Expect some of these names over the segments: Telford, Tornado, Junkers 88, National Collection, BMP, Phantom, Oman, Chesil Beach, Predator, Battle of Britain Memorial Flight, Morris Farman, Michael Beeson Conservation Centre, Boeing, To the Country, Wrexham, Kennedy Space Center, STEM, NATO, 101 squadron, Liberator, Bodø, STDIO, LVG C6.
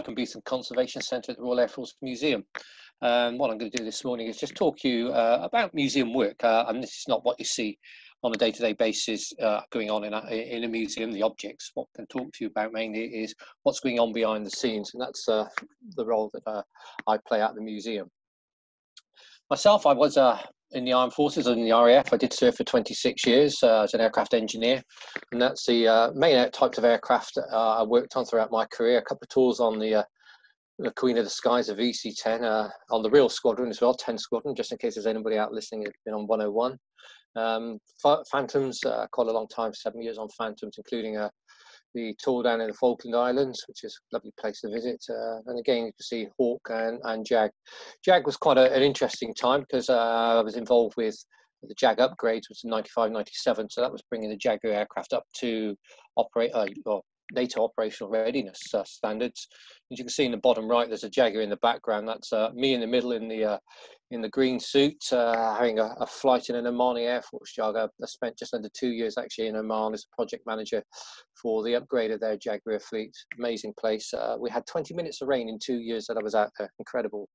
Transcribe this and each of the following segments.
Michael Beeson Conservation Centre at the Royal Air Force Museum. What I'm going to do this morning is just talk to you about museum work, and this is not what you see on a day-to-day basis going on in a museum. The objects, what I can talk to you about mainly is what's going on behind the scenes, and that's the role that I play at the museum. Myself, I was in the Armed Forces and in the RAF. I did serve for 26 years as an aircraft engineer, and that's the main types of aircraft I worked on throughout my career. A couple of tours on the Queen of the Skies, a VC-10, on the Real Squadron as well, 10 Squadron, just in case there's anybody out listening who's been on 101. Phantoms, quite a long time, 7 years on Phantoms, including the tour down in the Falkland Islands, which is a lovely place to visit. And again, you can see Hawk and Jag. Jag was quite an interesting time because I was involved with the Jag upgrades, which was in 95, 97. So that was bringing the Jaguar aircraft up to operate, well, NATO operational readiness standards. As you can see in the bottom right, there's a Jaguar in the background. That's me in the middle in the green suit, having a flight in an Omani Air Force Jaguar. I spent just under 2 years actually in Oman as a project manager for the upgrade of their Jaguar fleet. Amazing place. We had 20 minutes of rain in 2 years that I was out there. Incredible.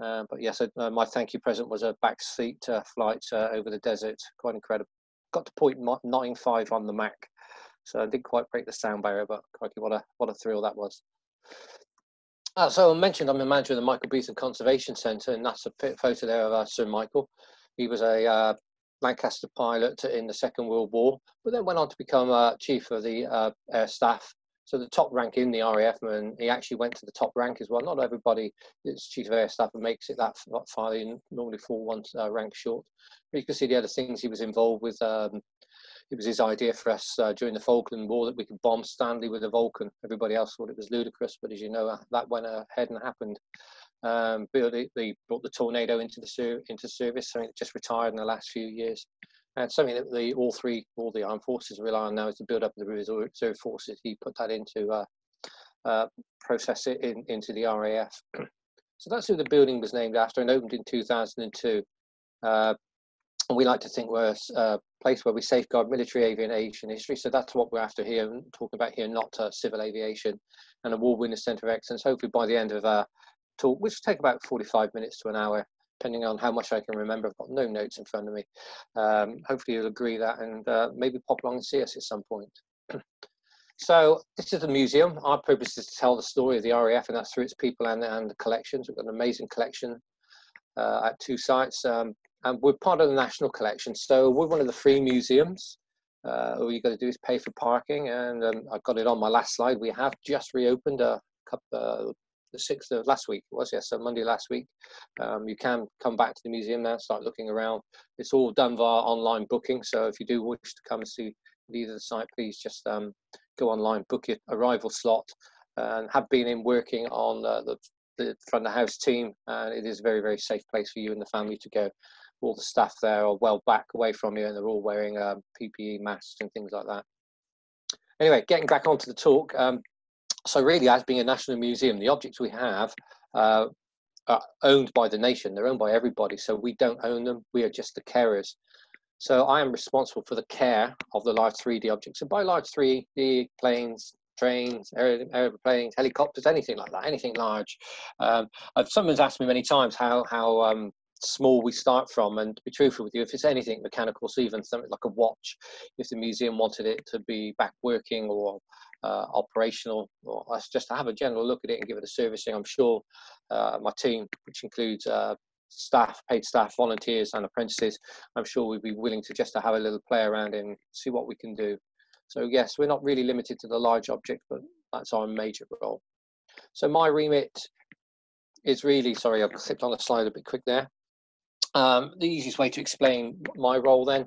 But yes, my thank you present was a backseat flight over the desert. Quite incredible. Got to 0.95 on the Mach. So I didn't quite break the sound barrier, but crikey, what a thrill that was. So I mentioned I'm the manager of the Michael Beeson Conservation Centre, and that's a photo there of Sir Michael. He was a Lancaster pilot in the Second World War, but then went on to become Chief of the Air Staff. So the top rank in the RAF, and he actually went to the top rank as well. Not everybody that's Chief of Air Staff and makes it that far. They normally fall one rank short. But you can see the other things he was involved with. It was his idea for us during the Falkland War that we could bomb Stanley with a Vulcan. Everybody else thought it was ludicrous, but as you know, that went ahead and happened. They brought the Tornado into service, something that just retired in the last few years. And something that all the armed forces rely on now is to build up the reserve forces. He put that into process it into the RAF. So that's who the building was named after and opened in 2002. And we like to think we're a place where we safeguard military aviation history. So that's what we're after here and talking about here, not civil aviation, and a award-winning centre of excellence. Hopefully by the end of our talk, which will take about 45 minutes to an hour, depending on how much I can remember. I've got no notes in front of me. Hopefully you'll agree that and maybe pop along and see us at some point. So this is the museum. Our purpose is to tell the story of the RAF, and that's through its people and the collections. We've got an amazing collection at two sites. And we're part of the National Collection, so we're one of the free museums. All you got to do is pay for parking, and I've got it on my last slide. We have just reopened the 6th of last week, was yes, so Monday last week. You can come back to the museum now, start looking around. It's all done via online booking, so if you do wish to come and see either the site, please just go online, book your arrival slot, and have been in working on the front of the house team, and it is a very, very safe place for you and the family to go. All the staff there are well back away from you, and they're all wearing PPE masks and things like that. Anyway, getting back onto the talk. So really, as being a national museum, the objects we have are owned by the nation. They're owned by everybody, so we don't own them. We are just the carers. So I am responsible for the care of the large 3D objects. And by large 3D, planes, trains, airplanes, helicopters, anything like that, anything large. Someone's asked me many times how small we start from, and to be truthful with you, if it's anything mechanical, so even something like a watch, if the museum wanted it to be back working or operational, or us just to have a general look at it and give it a servicing, I'm sure my team, which includes staff, paid staff, volunteers and apprentices, I'm sure we'd be willing to just to have a little play around and see what we can do. So yes, we're not really limited to the large object, but that's our major role. So my remit is really, sorry, I've clicked on the slide a bit quick there. The easiest way to explain my role then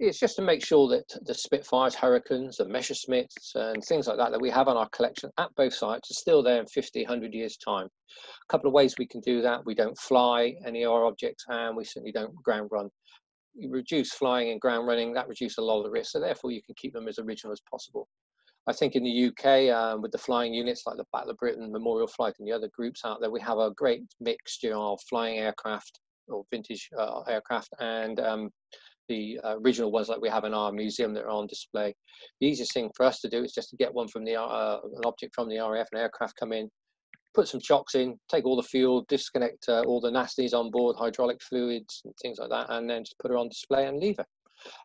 is just to make sure that the Spitfires, Hurricanes, the Messerschmitts and things like that that we have on our collection at both sites are still there in 50, 100 years time. A couple of ways we can do that. We don't fly any of our objects, and we certainly don't ground run. You reduce flying and ground running, that reduces a lot of the risk, so therefore you can keep them as original as possible. I think in the UK, with the flying units like the Battle of Britain Memorial Flight and the other groups out there, we have a great mixture of flying aircraft or vintage aircraft and the original ones like we have in our museum that are on display. The easiest thing for us to do is just to get one from an object from the RAF, an aircraft come in, put some chocks in, take all the fuel, disconnect all the nasties on board, hydraulic fluids and things like that, and then just put her on display and leave her.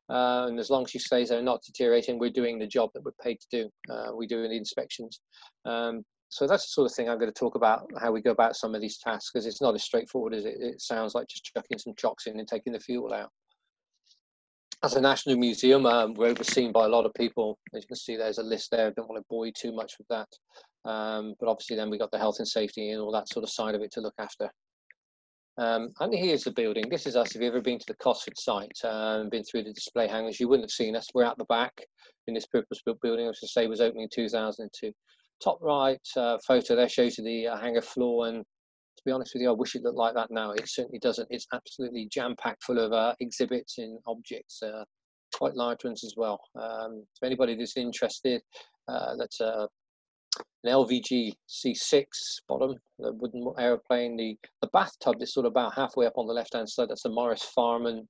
And as long as she stays there not deteriorating, we're doing the job that we're paid to do. We do the inspections. So that's the sort of thing I'm going to talk about, how we go about some of these tasks, because it's not as straightforward as it sounds, like just chucking some chocks in and taking the fuel out. As a national museum, we're overseen by a lot of people. As you can see, there's a list there. I don't want to bore you too much with that. But obviously then we got the health and safety and all that sort of side of it to look after. And here's the building. This is us. If you've ever been to the Cosford site, been through the display hangars, you wouldn't have seen us. We're at the back in this purpose-built building, which I say was opening in 2002. Top right photo there shows you the hangar floor, and to be honest with you, I wish it looked like that now. It certainly doesn't. It's absolutely jam-packed full of exhibits and objects, quite large ones as well. So anybody that's interested, that's an LVG C6 bottom, the wooden aeroplane, the bathtub that's sort of about halfway up on the left-hand side, that's a Morris Farman,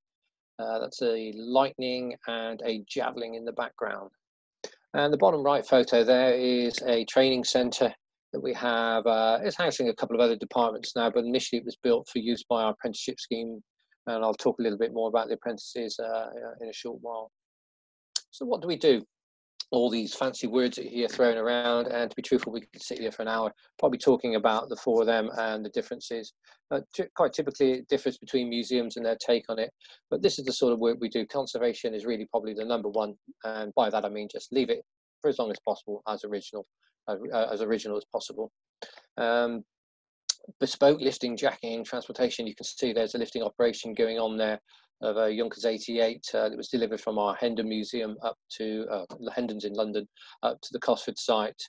that's a Lightning and a Javelin in the background. And the bottom right photo there is a training centre that we have. It's housing a couple of other departments now, but initially it was built for use by our apprenticeship scheme. And I'll talk a little bit more about the apprentices in a short while. So what do we do? All these fancy words that you're thrown around, and to be truthful, we could sit here for an hour probably talking about the four of them and the differences. Quite typically it differs between museums and their take on it, but this is the sort of work we do. Conservation is really probably the number one, and by that I mean just leave it for as long as possible, as original as possible. Bespoke lifting, jacking, transportation. You can see there's a lifting operation going on there of a Junkers 88 that was delivered from our Hendon museum up to Hendon's in London, up to the Cosford site.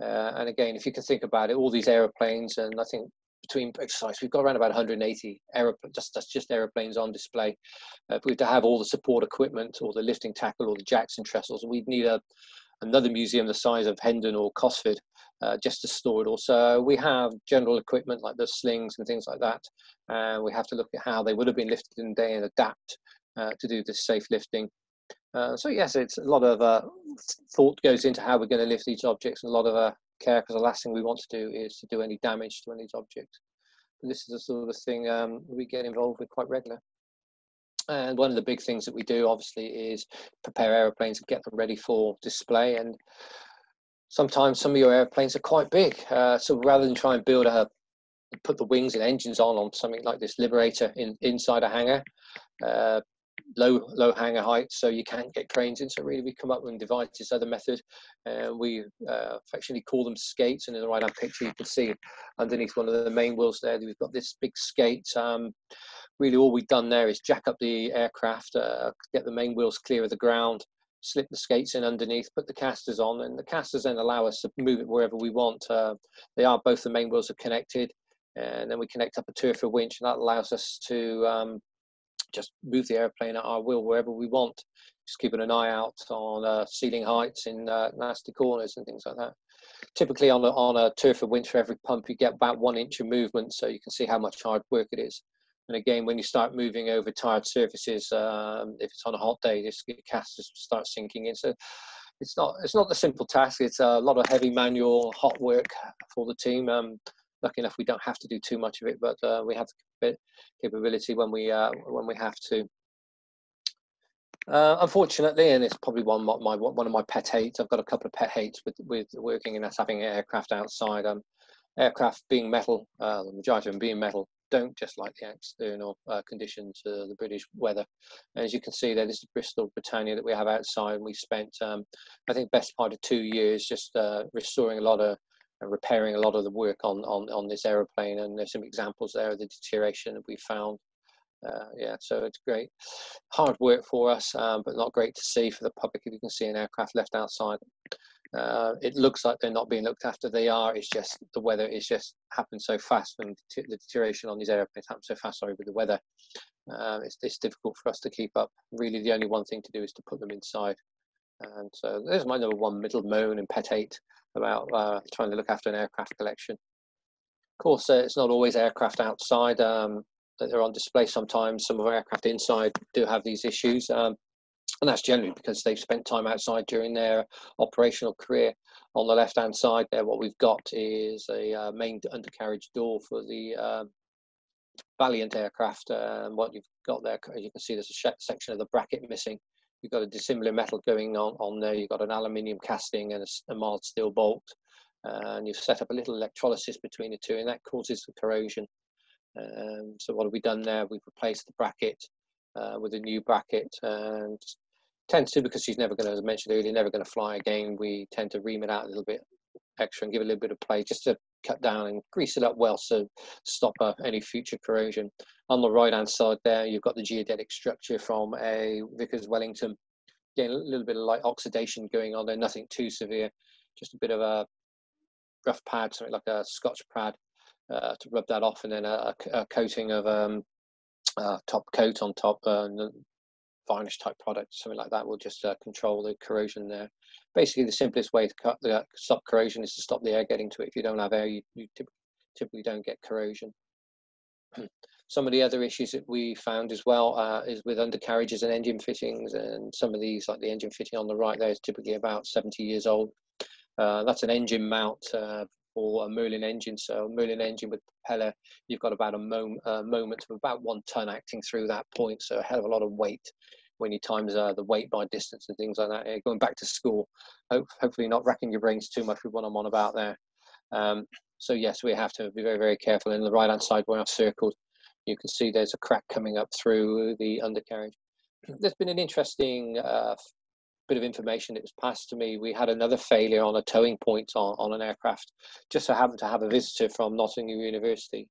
And again, if you can think about it, all these aeroplanes, and I think between both sites we've got around about 180 aeroplanes, that's just aeroplanes on display. If we were to have all the support equipment or the lifting tackle or the jacks and trestles, we'd need another museum the size of Hendon or Cosford just to store it all. So we have general equipment like the slings and things like that, and we have to look at how they would have been lifted in the day and adapt to do this safe lifting. So yes, it's a lot of thought goes into how we're going to lift these objects, and a lot of care, because the last thing we want to do is to do any damage to any of these objects. And this is the sort of thing we get involved with quite regularly. And one of the big things that we do, obviously, is prepare aeroplanes and get them ready for display. And sometimes some of your aeroplanes are quite big. So rather than try and build put the wings and engines on something like this Liberator inside a hangar, low hangar height, so you can't get cranes in. So really we come up with and devise this other method. We affectionately call them skates. And in the right hand picture, you can see underneath one of the main wheels there, we've got this big skate. Really all we've done there is jack up the aircraft, get the main wheels clear of the ground, slip the skates in underneath, put the casters on, and the casters then allow us to move it wherever we want. They are both the main wheels are connected, and then we connect up a turfer winch, and that allows us to just move the airplane at our will wherever we want, just keeping an eye out on ceiling heights in nasty corners and things like that. Typically on a turfer winch for every pump you get about 1 inch of movement, so you can see how much hard work it is. And again, when you start moving over tired surfaces, if it's on a hot day, this casters start sinking in. So it's not a simple task. It's a lot of heavy manual, hot work for the team. Lucky enough, we don't have to do too much of it, but we have the capability when we have to. Unfortunately, and it's probably one of my pet hates. I've got a couple of pet hates with working, and that's having aircraft outside. Aircraft being metal, the majority of them being metal, don't just like the external conditions, the British weather. And as you can see there, this is Bristol Britannia that we have outside, and we spent, I think, best part of 2 years just restoring a lot of and repairing a lot of the work on this aeroplane. And there's some examples there of the deterioration that we found. Yeah, so it's great. Hard work for us, but not great to see for the public if you can see an aircraft left outside. It looks like they're not being looked after. They are. It's just the weather. It's just happened so fast, and the deterioration on these airplanes happened so fast. Sorry, with the weather, it's difficult for us to keep up. Really, the only one thing to do is to put them inside. And so there's my number one middle moan and pet hate about trying to look after an aircraft collection. Of course, it's not always aircraft outside that they're on display. Sometimes some of our aircraft inside do have these issues. And that's generally because they've spent time outside during their operational career. On the left-hand side there, what we've got is a main undercarriage door for the Valiant aircraft. And what you've got there, you can see there's a section of the bracket missing. You've got a dissimilar metal going on there. You've got an aluminium casting and a mild steel bolt. And you've set up a little electrolysis between the two, and that causes the corrosion. So what have we done there? We've replaced the bracket with a new bracket, and tends to, because she's never going to, as I mentioned earlier, never going to fly again, we tend to ream it out a little bit extra and give it a little bit of play just to cut down and grease it up well, so stop any future corrosion. On the right hand side there, you've got the geodetic structure from a Vickers Wellington. Again, a little bit of light oxidation going on there, nothing too severe, just a bit of a rough pad, something like a Scotch pad to rub that off, and then a coating of top coat on top, varnish type product, something like that will just control the corrosion there. Basically, the simplest way to cut the stop corrosion is to stop the air getting to it. If you don't have air, you typically don't get corrosion. Some of the other issues that we found as well is with undercarriages and engine fittings, and some of these, like the engine fitting on the right there, is typically about 70 years old. That's an engine mount for a Merlin engine. So a Merlin engine with propeller, you've got about a moment of about 1 ton acting through that point. So a hell of a lot of weight when you times the weight by distance and things like that. And going back to school, hopefully not racking your brains too much with what I'm on about there. So yes, we have to be very, very careful. And the right-hand side where I've circled, you can see there's a crack coming up through the undercarriage. There's been an interesting bit of information that was passed to me. We had another failure on a towing point on an aircraft. Just so happened to have a visitor from Nottingham University.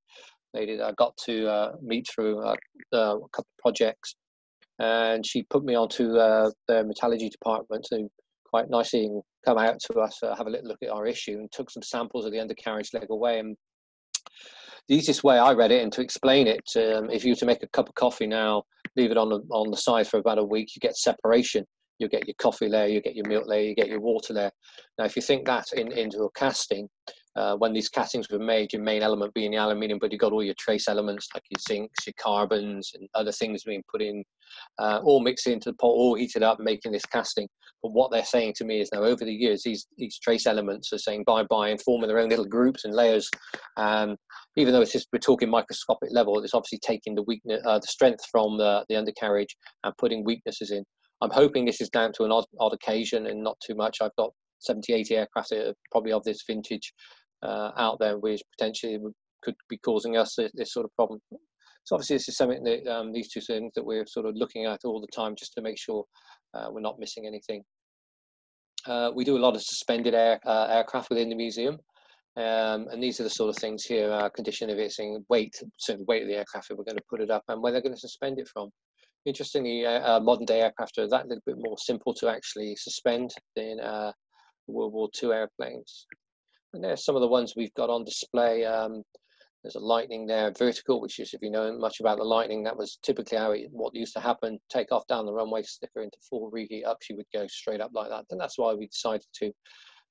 I got to meet through a couple of projects, and she put me onto their metallurgy department, who quite nicely come out to us, have a little look at our issue, and took some samples of the undercarriage leg away. And the easiest way I read it, and to explain it, if you were to make a cup of coffee now, leave it on the side for about a week, you get separation. You get your coffee layer, you get your milk layer, you get your water layer. Now, if you think that into a casting, when these castings were made, your main element being the aluminium, but you've got all your trace elements like your zincs, your carbons, and other things being put in, all mixed into the pot, all heated up, making this casting. But what they're saying to me is now, over the years, these trace elements are saying bye-bye and forming their own little groups and layers. Even though it's just, we're talking microscopic level, it's obviously taking the weakness, the strength from the undercarriage and putting weaknesses in. I'm hoping this is down to an odd occasion and not too much. I've got 70, 80 aircraft that are probably of this vintage out there, which potentially could be causing us this sort of problem. So obviously this is something that, these two things that we're sort of looking at all the time, just to make sure we're not missing anything. We do a lot of suspended aircraft within the museum. And these are the sort of things here, condition of its weight, certain weight of the aircraft if we're going to put it up, and where they're going to suspend it from. Interestingly, modern day aircraft are that little bit more simple to actually suspend than World War II airplanes. And there's some of the ones we've got on display. There's a Lightning there, vertical, which is, if you know much about the Lightning, that was typically how what used to happen: take off down the runway, stick her into full reheat up, she would go straight up like that. And that's why we decided to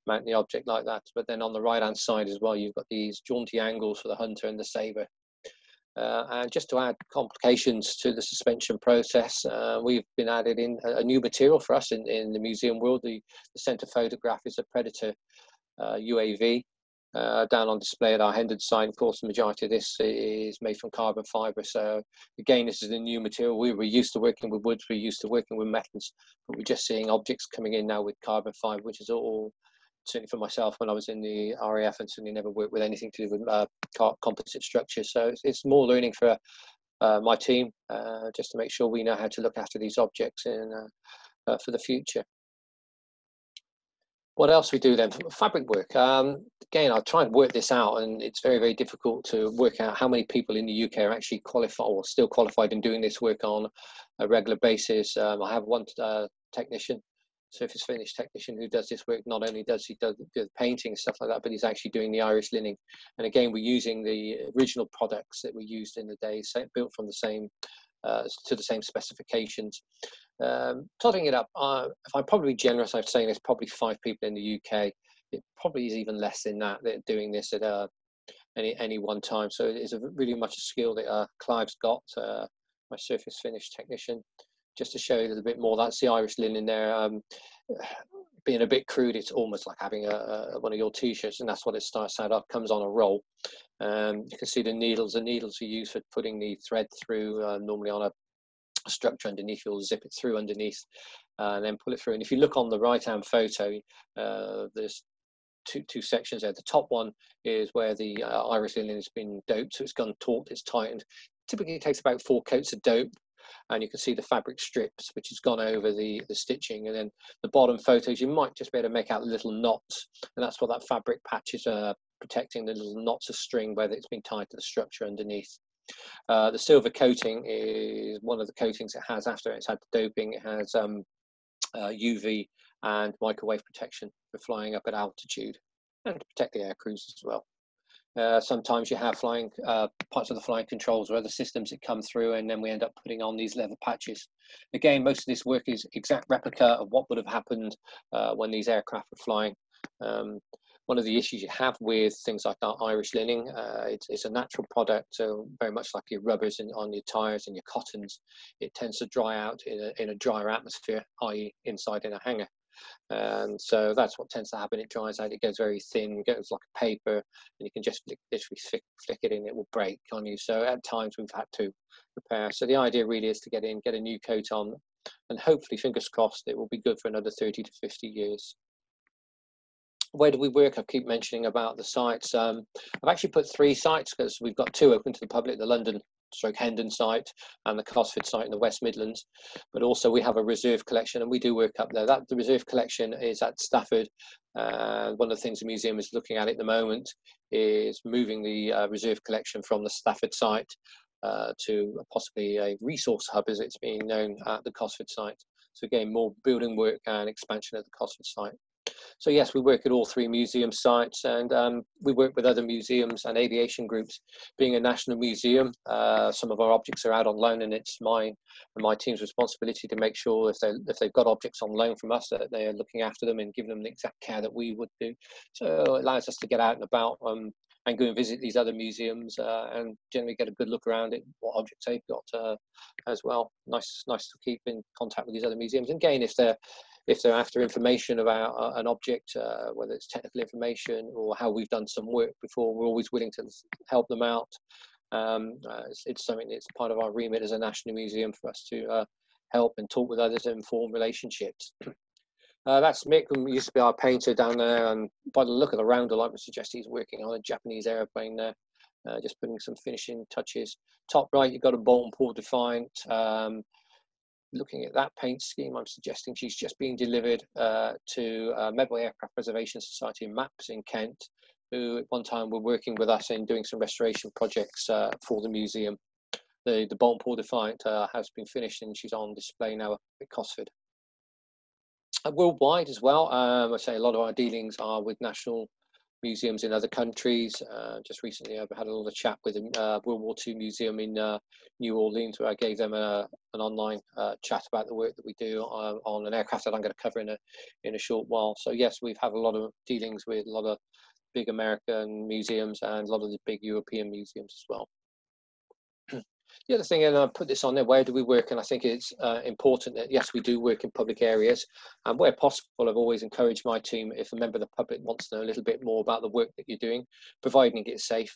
mount the object like that. But then on the right hand side as well, you've got these jaunty angles for the Hunter and the Sabre. And just to add complications to the suspension process, we've been added in a new material for us in the museum world. The centre photograph is a Predator UAV down on display at our Hendon site. Of course, the majority of this is made from carbon fibre. So again, this is a new material. We were used to working with woods, we're used to working with metals, but we're just seeing objects coming in now with carbon fibre, which is all, certainly for myself when I was in the RAF, and certainly never worked with anything to do with composite structures. So it's more learning for my team, just to make sure we know how to look after these objects in, for the future. What else we do then? Fabric work. Again, I try and work this out, and it's very, very difficult to work out how many people in the UK are actually qualified or still qualified in doing this work on a regular basis. I have one technician, surface finish technician, who does this work. Not only does he do the painting and stuff like that, but he's actually doing the Irish linen. And again, we're using the original products that were used in the day, built from the same to the same specifications. Totting it up, if I'm probably generous, I'm saying there's probably 5 people in the UK. It probably is even less than that are doing this at any one time. So it is really much a skill that Clive's got, my surface finish technician. just to show you a little bit more. That's the Irish linen there. Being a bit crude, it's almost like having one of your t-shirts, and that's what it starts out of, comes on a roll. You can see the needles. The needles are used for putting the thread through, normally on a structure underneath. You'll zip it through underneath and then pull it through. And if you look on the right-hand photo, there's two sections there. The top one is where the Irish linen has been doped, so it's gone taut, it's tightened. Typically it takes about 4 coats of dope, and you can see the fabric strips which has gone over the stitching. And then the bottom photos, you might just be able to make out little knots, and that's what that fabric patch is protecting, the little knots of string whether it's been tied to the structure underneath. The silver coating is one of the coatings it has after it's had the doping. It has UV and microwave protection for flying up at altitude and to protect the air crews as well. Sometimes you have flying parts of the flying controls or other systems that come through, and then we end up putting on these leather patches. Again, most of this work is exact replica of what would have happened when these aircraft were flying. One of the issues you have with things like our Irish linen, it's a natural product, so very much like your rubbers and on your tyres and your cottons, it tends to dry out in a drier atmosphere, i.e. inside in a hangar. And so that's what tends to happen. It dries out, it goes very thin, it goes like a paper, and you can just literally flick it in, it will break on you. So at times we've had to repair. So the idea really is to get in, get a new coat on, and hopefully, fingers crossed, it will be good for another 30 to 50 years. Where do we work? I keep mentioning about the sites. I've actually put 3 sites because we've got 2 open to the public, the London/Hendon site and the Cosford site in the West Midlands, but also we have a reserve collection, and we do work up there. That the reserve collection is at Stafford. One of the things the museum is looking at the moment is moving the reserve collection from the Stafford site to possibly a resource hub, as it's being known, at the Cosford site. So again, more building work and expansion at the Cosford site. So yes, we work at all 3 museum sites, and we work with other museums and aviation groups. Being a national museum, some of our objects are out on loan, and it's my team's responsibility to make sure if they've got objects on loan from us that they are looking after them and giving them the exact care that we would do. So it allows us to get out and about and go and visit these other museums and generally get a good look around at what objects they've got as well. Nice to keep in contact with these other museums. And again, if they're after information about an object, whether it's technical information or how we've done some work before, we're always willing to help them out. It's something that's part of our remit as a national museum for us to help and talk with others and form relationships. That's Mick, who used to be our painter down there, and by the look of the roundel, I would suggest he's working on a Japanese aeroplane there, just putting some finishing touches. Top right, you've got a Boulton Paul Defiant. Looking at that paint scheme, I'm suggesting she's just being delivered to Medway Aircraft Preservation Society in Maps in Kent, who at one time were working with us in doing some restoration projects for the museum. The Boulton Paul Defiant has been finished, and she's on display now at Cosford. Worldwide as well, I say a lot of our dealings are with national museums in other countries. Just recently I've had a little chat with a World War II museum in New Orleans, where I gave them an online chat about the work that we do on an aircraft that I'm going to cover in a short while. So yes, we've had a lot of dealings with a lot of big American museums and a lot of the big European museums as well. The other thing, and I put this on there, where do we work? And I think it's important that, yes, we do work in public areas. And where possible, I've always encouraged my team, if a member of the public wants to know a little bit more about the work that you're doing, providing it's safe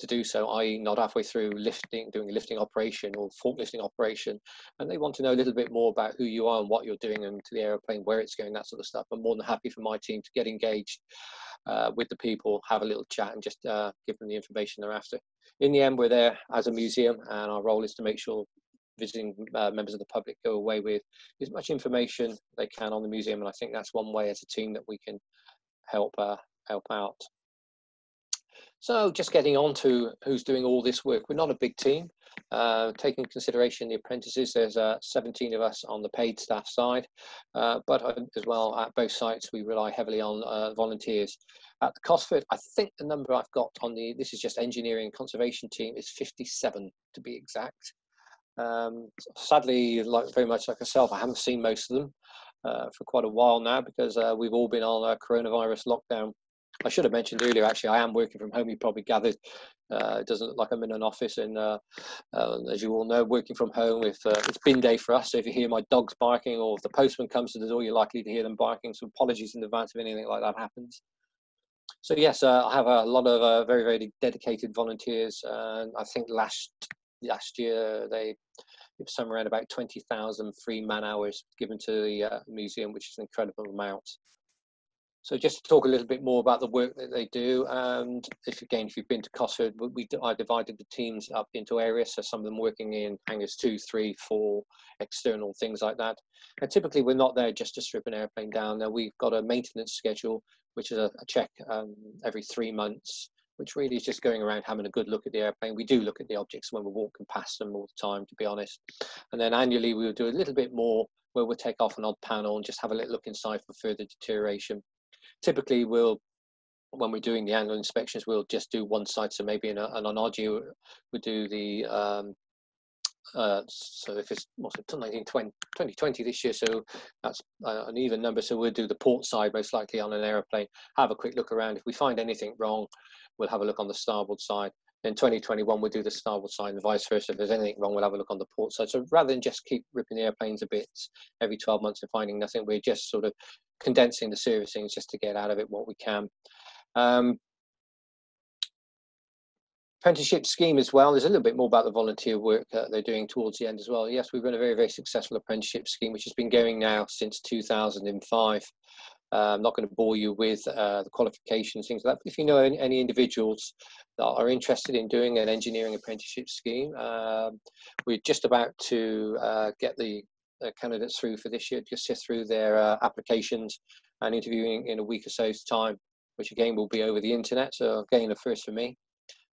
to do so, i.e. not halfway through doing a lifting operation or forklifting operation, and they want to know a little bit more about who you are and what you're doing and to the aeroplane, where it's going, that sort of stuff. I'm more than happy for my team to get engaged with the people, have a little chat, and just give them the information they're after. In the end, we're there as a museum, and our role is to make sure visiting members of the public go away with as much information they can on the museum, and I think that's one way as a team that we can help out. So just getting on to who's doing all this work. We're not a big team. Taking into consideration the apprentices, there's 17 of us on the paid staff side, but as well at both sites we rely heavily on volunteers. At Cosford, I think the number I've got on this is just engineering and conservation team, is 57 to be exact. Sadly, very much like myself, I haven't seen most of them for quite a while now because we've all been on a coronavirus lockdown. I should have mentioned earlier, actually, I am working from home. You probably gathered. It doesn't look like I'm in an office, and as you all know, working from home, if it's bin day for us, so if you hear my dogs barking or if the postman comes to the door, you're likely to hear them barking, so apologies in advance if anything like that happens. So yes, I have a lot of very, very dedicated volunteers, and I think last year they give somewhere around about 20,000 free man hours given to the museum, which is an incredible amount. So just to talk a little bit more about the work that they do, and if you've been to Cosford, I divided the teams up into areas, so some of them working in hangars 2, 3, 4, external, things like that. And typically we're not there just to strip an airplane down. Now we've got a maintenance schedule, which is a check every 3 months, which really is just going around having a good look at the airplane. We do look at the objects when we're walking past them all the time, to be honest. And then annually we'll do a little bit more where we'll take off an odd panel and just have a little look inside for further deterioration. Typically, when we're doing the annual inspections, we'll just do one side. So maybe on an odd year, we do the so if it's 2020 this year, so that's an even number. So we'll do the port side most likely on an aeroplane. Have a quick look around. If we find anything wrong, we'll have a look on the starboard side. In 2021, we'll do the starboard side and vice versa. If there's anything wrong, we'll have a look on the port side. So rather than just keep ripping the airplanes a bit every 12 months and finding nothing, we're just sort of condensing the servicings just to get out of it what we can. Apprenticeship scheme as well. There's a little bit more about the volunteer work that they're doing towards the end as well. Yes, we've run a very, very successful apprenticeship scheme, which has been going now since 2005. I'm not going to bore you with the qualifications, things like that. But if you know any individuals that are interested in doing an engineering apprenticeship scheme, we're just about to get the candidates through for this year, just sift through their applications and interviewing in a week or so's time, which again will be over the internet, so again a first for me.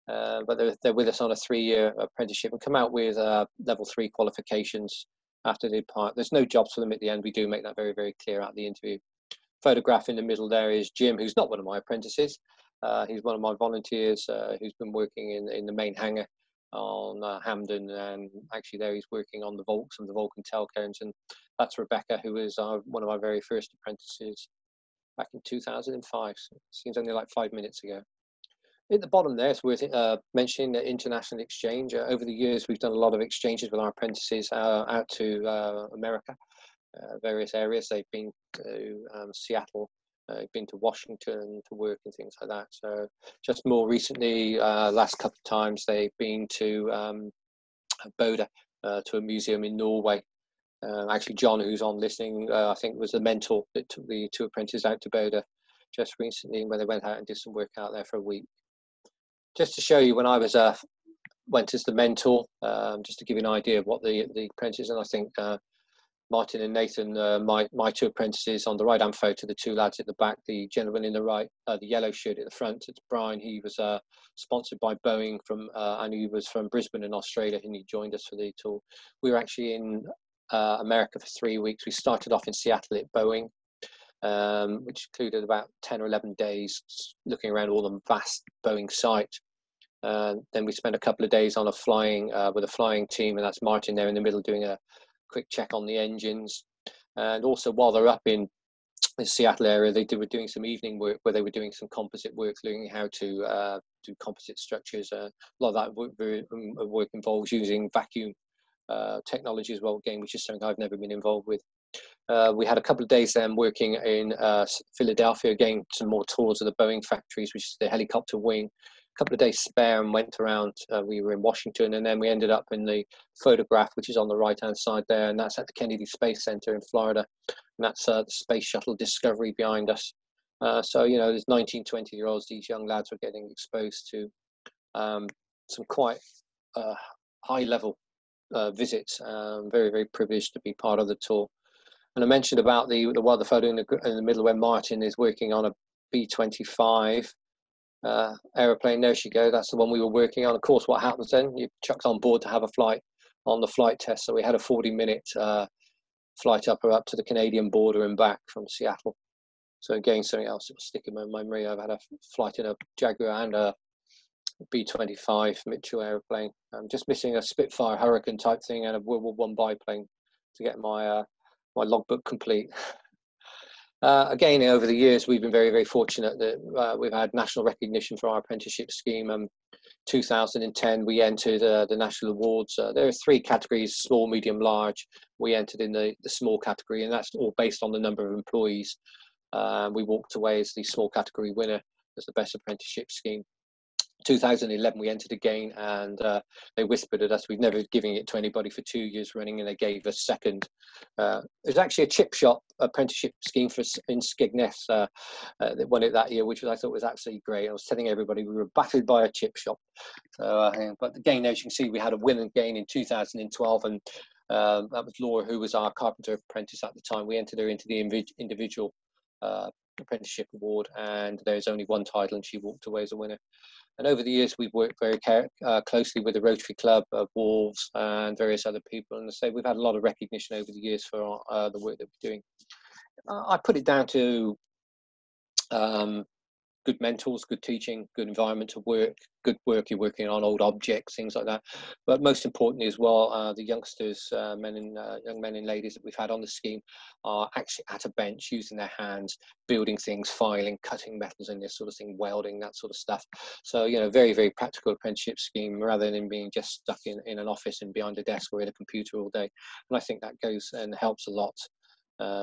But they're with us on a 3-year apprenticeship and come out with level 3 qualifications after they depart. There's no jobs for them at the end. We do make that very, very clear at the interview. Photograph in the middle there is Jim, who's not one of my apprentices. He's one of my volunteers who's been working in the main hangar on Hampden, and actually there he's working on the Volks and the Vulcan tailcones. And that's Rebecca, who is one of my very first apprentices back in 2005. So it seems only like 5 minutes ago. At the bottom there, it's worth mentioning the international exchange. Over the years, we've done a lot of exchanges with our apprentices out to America, various areas. They've been to Seattle, been to Washington to work and things like that. So just more recently, last couple of times, they've been to Bodø, to a museum in Norway. Actually, John, who's on listening, I think was the mentor that took the 2 apprentices out to Bodø just recently, where they went out and did some work out there for a week. Just to show you, when I was went as the mentor, just to give you an idea of what the apprentices, and I think Martin and Nathan, my 2 apprentices on the right-hand photo, the 2 lads at the back, the gentleman in the right, the yellow shirt at the front, it's Brian. He was sponsored by Boeing from, and he was from Brisbane in Australia, and he joined us for the tour. We were actually in America for 3 weeks. We started off in Seattle at Boeing, which included about 10 or 11 days looking around all the vast Boeing site. Then we spent a couple of days on with a flying team, and that's Martin there in the middle doing a quick check on the engines. And also while they're up in the Seattle area, were doing some evening work where they were doing some composite work, learning how to do composite structures. A lot of that work involves using vacuum technology as well, again, which is something I've never been involved with. We had a couple of days then working in Philadelphia, again, some more tours of the Boeing factories, which is the helicopter wing. A couple of days spare and went around. We were in Washington, and then we ended up in the photograph, which is on the right-hand side there, and that's at the Kennedy Space Center in Florida. And that's the Space Shuttle Discovery behind us. So, you know, there's 19, 20-year-olds, these young lads were getting exposed to some quite high-level visits. Very, very privileged to be part of the tour. And I mentioned about the photo in the middle where Martin is working on a B-25 aeroplane. There she goes. That's the one we were working on. Of course, what happens then? You're chucked on board to have a flight on the flight test. So we had a 40-minute flight up to the Canadian border and back from Seattle. So again, something else that will stick in my memory. I've had a flight in a Jaguar and a B-25 Mitchell aeroplane. I'm just missing a Spitfire Hurricane type thing and a World War I biplane to get my logbook complete. Again, over the years, we've been very, very fortunate that we've had national recognition for our apprenticeship scheme. 2010, we entered the national awards. There are three categories: small, medium, large. We entered in the small category, and that's all based on the number of employees. We walked away as the small category winner as the best apprenticeship scheme. 2011, we entered again, and they whispered at us, we've never given it to anybody for 2 years running, and they gave us second. It was actually a chip shop apprenticeship scheme for in Skegness that won it that year, which I thought was absolutely great. I was telling everybody we were battered by a chip shop. So, but again, as you can see, we had a win again in 2012, and that was Laura, who was our carpenter apprentice at the time. We entered her into the individual apprenticeship award, and there's only one title, and she walked away as a winner. And over the years, we've worked very closely with the Rotary Club, Wolves, and various other people. And so we've had a lot of recognition over the years for our, the work that we're doing. I put it down to good mentors, good teaching, good environment to work, good work you're working on, old objects, things like that. But most importantly as well, the youngsters, young men and ladies that we've had on the scheme are actually at a bench using their hands, building things, filing, cutting metals and this sort of thing, welding, that sort of stuff. So, you know, very, very practical apprenticeship scheme rather than being just stuck in an office and behind a desk or in a computer all day. And I think that goes and helps a lot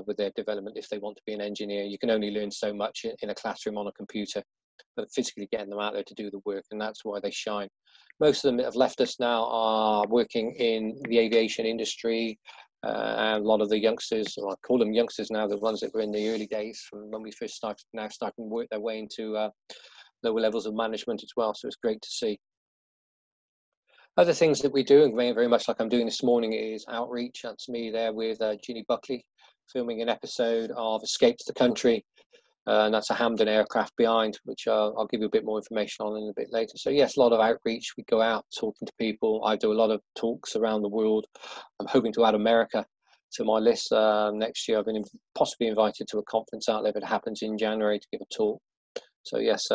with their development. If they want to be an engineer, you can only learn so much in a classroom on a computer, but physically getting them out there to do the work, and that's why they shine. Most of them that have left us now are working in the aviation industry, and a lot of the youngsters, or I call them youngsters now, the ones that were in the early days from when we first started, now starting to work their way into lower levels of management as well, so it's great to see. Other things that we do, and very much like I'm doing this morning, is outreach. That's me there with Ginny Buckley, filming an episode of Escape to the Country, and that's a Hampden aircraft behind, which I'll give you a bit more information on in a bit later. So yes, a lot of outreach. We go out talking to people. I do a lot of talks around the world. I'm hoping to add America to my list next year. I've been possibly invited to a conference out there, if it happens in January, to give a talk. So yes,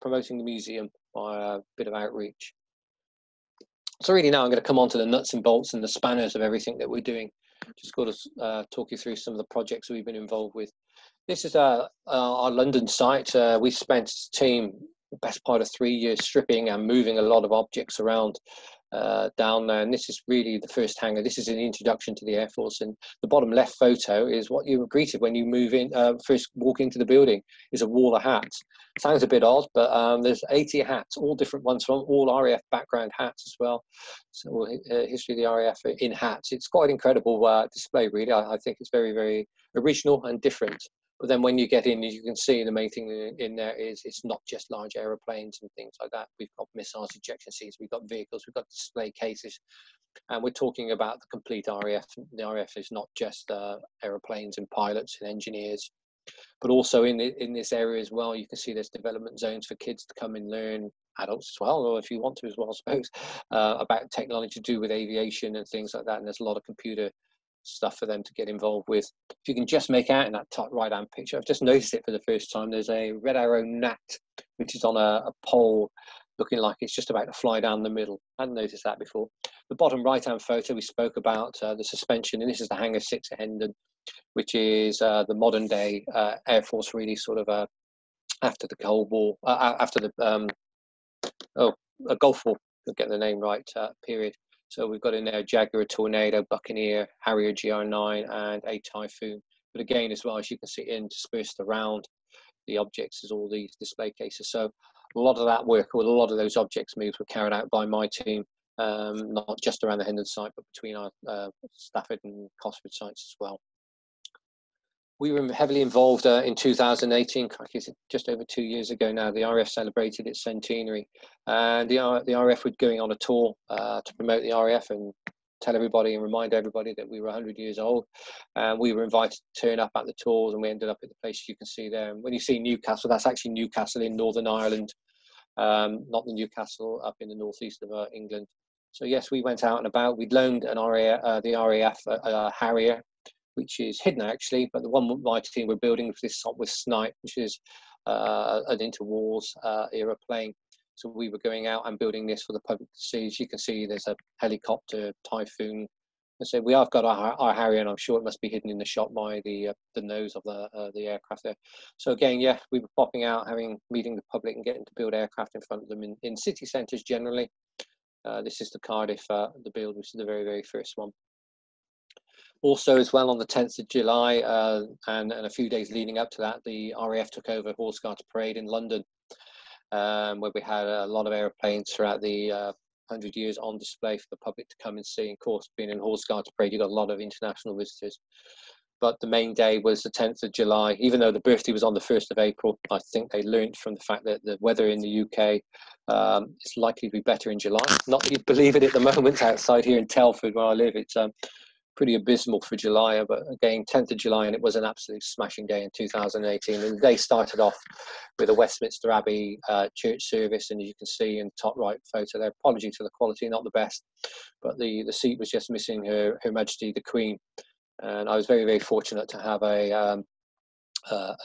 promoting the museum by a bit of outreach. So really now I'm going to come on to the nuts and bolts and the spanners of everything that we're doing. Just got to talk you through some of the projects that we've been involved with. This is our London site. We spent as a team the best part of 3 years stripping and moving a lot of objects around down there, and this is really the first hangar. This is an introduction to the Air Force, and the bottom left photo is what you were greeted when you move in, first walk into the building, is a wall of hats. Sounds a bit odd, but there's 80 hats, all different ones from all RAF background hats as well. So history of the RAF in hats. It's quite incredible display really. I think it's very, very original and different. But then when you get in, as you can see, the main thing in there is it's not just large aeroplanes and things like that. We've got missiles, ejection seats, we've got vehicles, we've got display cases. And we're talking about the complete RAF. The RAF is not just aeroplanes and pilots and engineers, but also in this area as well, you can see there's development zones for kids to come and learn, adults as well, or if you want to as well, I suppose, about technology to do with aviation and things like that. And there's a lot of computer stuff for them to get involved with. If you can just make out in that top right hand picture, I've just noticed it for the first time, there's a red arrow gnat which is on a pole looking like it's just about to fly down the middle. I hadn't noticed that before. The bottom right hand photo we spoke about the suspension, and this is the hangar 6 at Hendon, which is the modern day Air Force, really sort of after the Cold War, after the Gulf War, I'm getting the name right, period. So we've got in there Jaguar, Tornado, Buccaneer, Harrier GR9 and a Typhoon. But again, as well as you can see interspersed around the objects is all these display cases. So a lot of that work with a lot of those objects moves were carried out by my team, not just around the Hendon site, but between our Stafford and Cosford sites as well. We were heavily involved in 2018, just over 2 years ago now, the RAF celebrated its centenary, and the RAF were going on a tour to promote the RAF and tell everybody and remind everybody that we were 100 years old. And we were invited to turn up at the tours, and we ended up at the place you can see there. And when you see Newcastle, that's actually Newcastle in Northern Ireland, not the Newcastle up in the northeast of England. So yes, we went out and about. We'd loaned an the RAF Harrier, which is hidden actually, but the one my team were building for this Sopwith Snipe, which is an interwars era plane. So we were going out and building this for the public to see. As you can see, there's a helicopter, Typhoon, I said, we have got our Harrier, and I'm sure it must be hidden in the shop by the nose of the aircraft there. So again, yeah, we were popping out, meeting the public and getting to build aircraft in front of them in city centres generally. This is the Cardiff, the build, which is the very, very first one. Also as well, on the 10th of July and a few days leading up to that, the RAF took over Horse Guards Parade in London, where we had a lot of aeroplanes throughout the 100 years on display for the public to come and see. Of course, being in Horse Guards Parade, you got a lot of international visitors. But the main day was the 10th of July. Even though the birthday was on the 1st of April, I think they learned from the fact that the weather in the UK is likely to be better in July. Not that you'd believe it at the moment outside here in Telford where I live. It's pretty abysmal for July, but again, 10th of July, and it was an absolute smashing day in 2018. And the day started off with a Westminster Abbey church service, and as you can see in the top right photo there, apologies for the quality, not the best, but the seat was just missing Her Majesty the Queen. And I was very, very fortunate to have a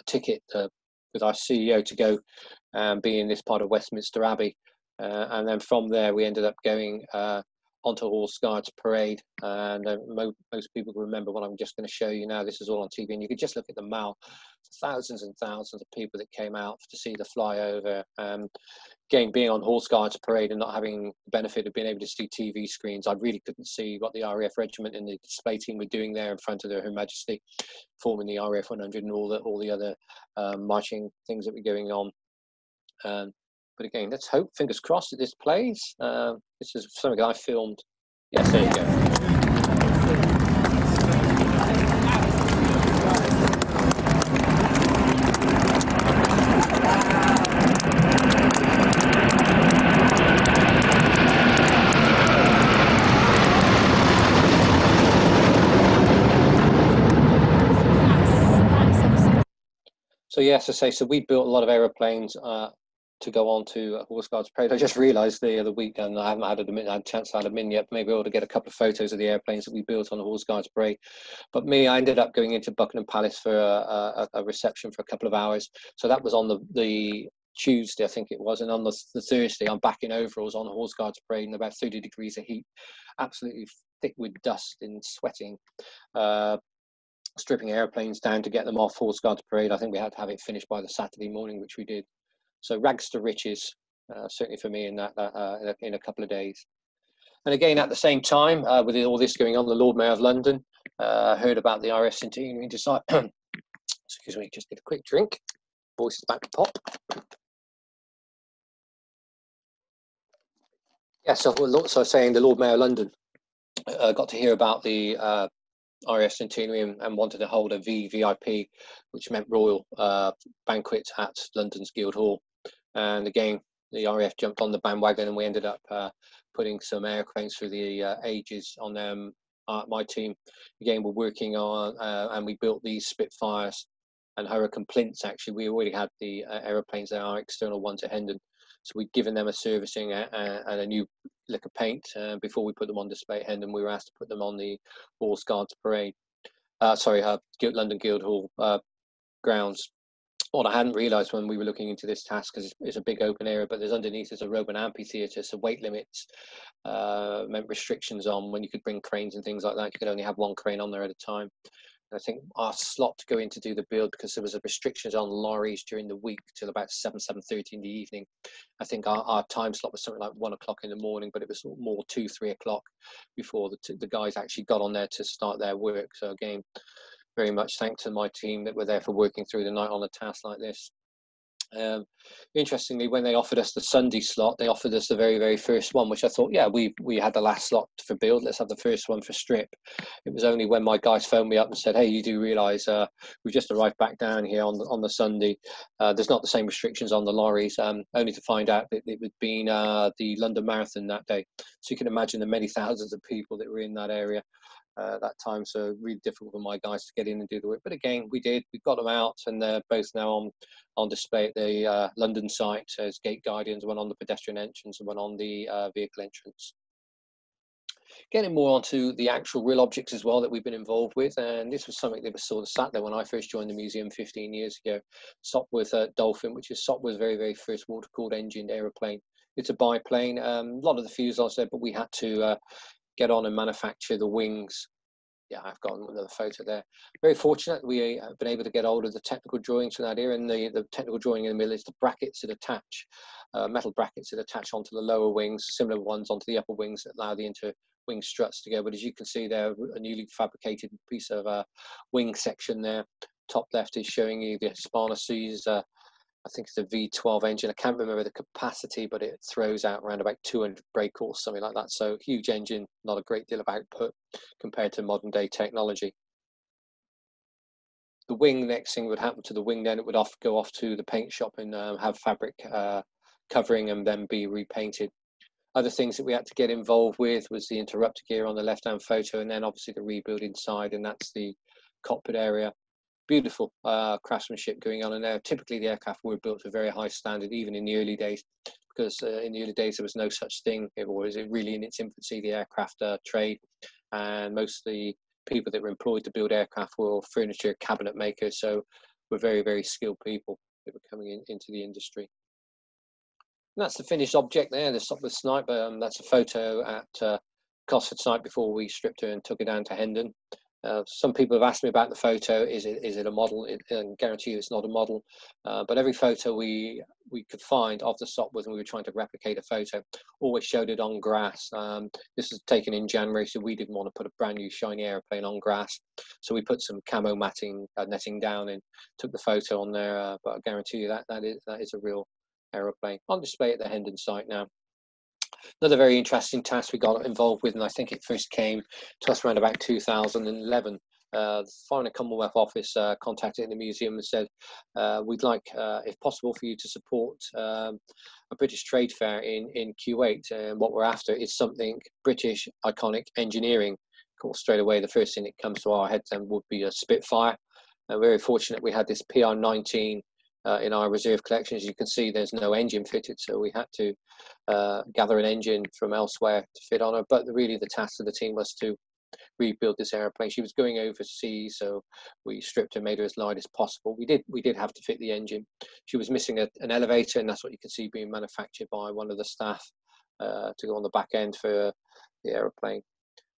ticket with our CEO to go and be in this part of Westminster Abbey, and then from there we ended up going onto Horse Guards Parade. And most people remember what I'm just going to show you now. This is all on TV, and you could just look at the Mall. Thousands and thousands of people that came out to see the flyover. Again, being on Horse Guards Parade and not having the benefit of being able to see TV screens, I really couldn't see what the RAF regiment and the display team were doing there in front of Her Majesty, forming the RAF 100 and all the other marching things that were going on. But again, let's hope, fingers crossed, that this plays. This is something I filmed. Yes, there you go. So yes, I say, so we built a lot of aeroplanes to go on to Horse Guards Parade. I just realised the other week, and I haven't had a chance to add them in yet, maybe I ought to get a couple of photos of the airplanes that we built on the Horse Guards Parade. But me, I ended up going into Buckingham Palace for a reception for a couple of hours. So that was on the Tuesday, I think it was, and on the Thursday, I'm back in overalls on Horse Guards Parade in about 30 degrees of heat, absolutely thick with dust and sweating. Stripping airplanes down to get them off Horse Guards Parade. I think we had to have it finished by the Saturday morning, which we did. So rags to riches, certainly for me, in in a couple of days. And again, at the same time, with all this going on, the Lord Mayor of London heard about the RAF Centenary and decided, excuse me, just need a quick drink. Voice is back to pop. Yeah, so I'm saying the Lord Mayor of London got to hear about the RAF Centenary and wanted to hold a VVIP, which meant Royal Banquet at London's Guildhall. And again, the RAF jumped on the bandwagon, and we ended up putting some airplanes through the ages on them. My team, again, were working on, and we built these Spitfires and Hurricane Plinths. Actually, we already had the aeroplanes that are external ones at Hendon. So we'd given them a servicing and a new lick of paint before we put them on display at Hendon. We were asked to put them on the Horse Guards Parade, London Guildhall grounds. What I hadn't realised when we were looking into this task, because it's a big open area, but there's underneath is a Roman amphitheatre, so weight limits meant restrictions on when you could bring cranes and things like that. You could only have one crane on there at a time. I think our slot to go in to do the build, because there was a restrictions on lorries during the week till about 7, 7:30 in the evening. I think our time slot was something like 1 o'clock in the morning, but it was more 2, 3 o'clock before the guys actually got on there to start their work. So again, very much thanks to my team that were there for working through the night on a task like this. Interestingly, when they offered us the Sunday slot, they offered us the very, very first one, which I thought, yeah, we had the last slot for build, let's have the first one for strip. It was only when my guys phoned me up and said, hey, you do realise we've just arrived back down here on the Sunday. There's not the same restrictions on the lorries, only to find out that it had been the London Marathon that day. So you can imagine the many thousands of people that were in that area that time. So really difficult for my guys to get in and do the work, but again, we did. We got them out, and they're both now on display at the London site as gate guardians, one on the pedestrian entrance and one on the vehicle entrance. Getting more onto the actual real objects as well that we've been involved with, and this was something that was sort of sat there when I first joined the museum 15 years ago. Sopwith Dolphin, which is Sopwith's very, very first water-cooled engined aeroplane. It's a biplane, a lot of the fuselage there, but we had to get on and manufacture the wings. Yeah, I've got another photo there. Very fortunate we have been able to get hold of the technical drawings from that era, and the technical drawing in the middle is the brackets that attach, metal brackets that attach onto the lower wings, similar ones onto the upper wings that allow the inter-wing struts to go. But as you can see there, a newly fabricated piece of wing section there. Top left is showing you the Hispanices, I think it's the V12 engine. I can't remember the capacity, but it throws out around about 200 brake or something like that. So huge engine, not a great deal of output compared to modern day technology. The wing, next thing would happen to the wing then, it would go off to the paint shop and have fabric covering and then be repainted. Other things that we had to get involved with was the interrupter gear on the left-hand photo, and then obviously the rebuild inside, and that's the cockpit area. Beautiful craftsmanship going on in there. Typically the aircraft were built to a very high standard, even in the early days, because in the early days there was no such thing. It was really in its infancy, the aircraft trade, and most of the people that were employed to build aircraft were furniture cabinet makers, so were very, very skilled people that were coming into the industry. And that's the finished object there, the Sopwith Snipe. That's a photo at Cosford site before we stripped her and took her down to Hendon. Some people have asked me about the photo. Is it a model? I guarantee you it's not a model. But every photo we could find of the Sopwith, and we were trying to replicate a photo, always showed it on grass. This was taken in January, so we didn't want to put a brand new shiny aeroplane on grass. So we put some camo matting, netting down and took the photo on there. But I guarantee you that is a real aeroplane on display at the Hendon site now. Another very interesting task we got involved with, and I think it first came to us around about 2011. The Foreign and Commonwealth Office contacted the museum and said, we'd like, if possible, for you to support a British trade fair in Kuwait. And what we're after is something British iconic engineering. Of course, straight away, the first thing that comes to our heads then would be a Spitfire. And we're very fortunate we had this PR-19 in our reserve collection. As you can see, there's no engine fitted, so we had to gather an engine from elsewhere to fit on her. But really the task of the team was to rebuild this aeroplane. She was going overseas, so we stripped her, made her as light as possible. We did have to fit the engine. She was missing an elevator, and that's what you can see being manufactured by one of the staff to go on the back end for the aeroplane.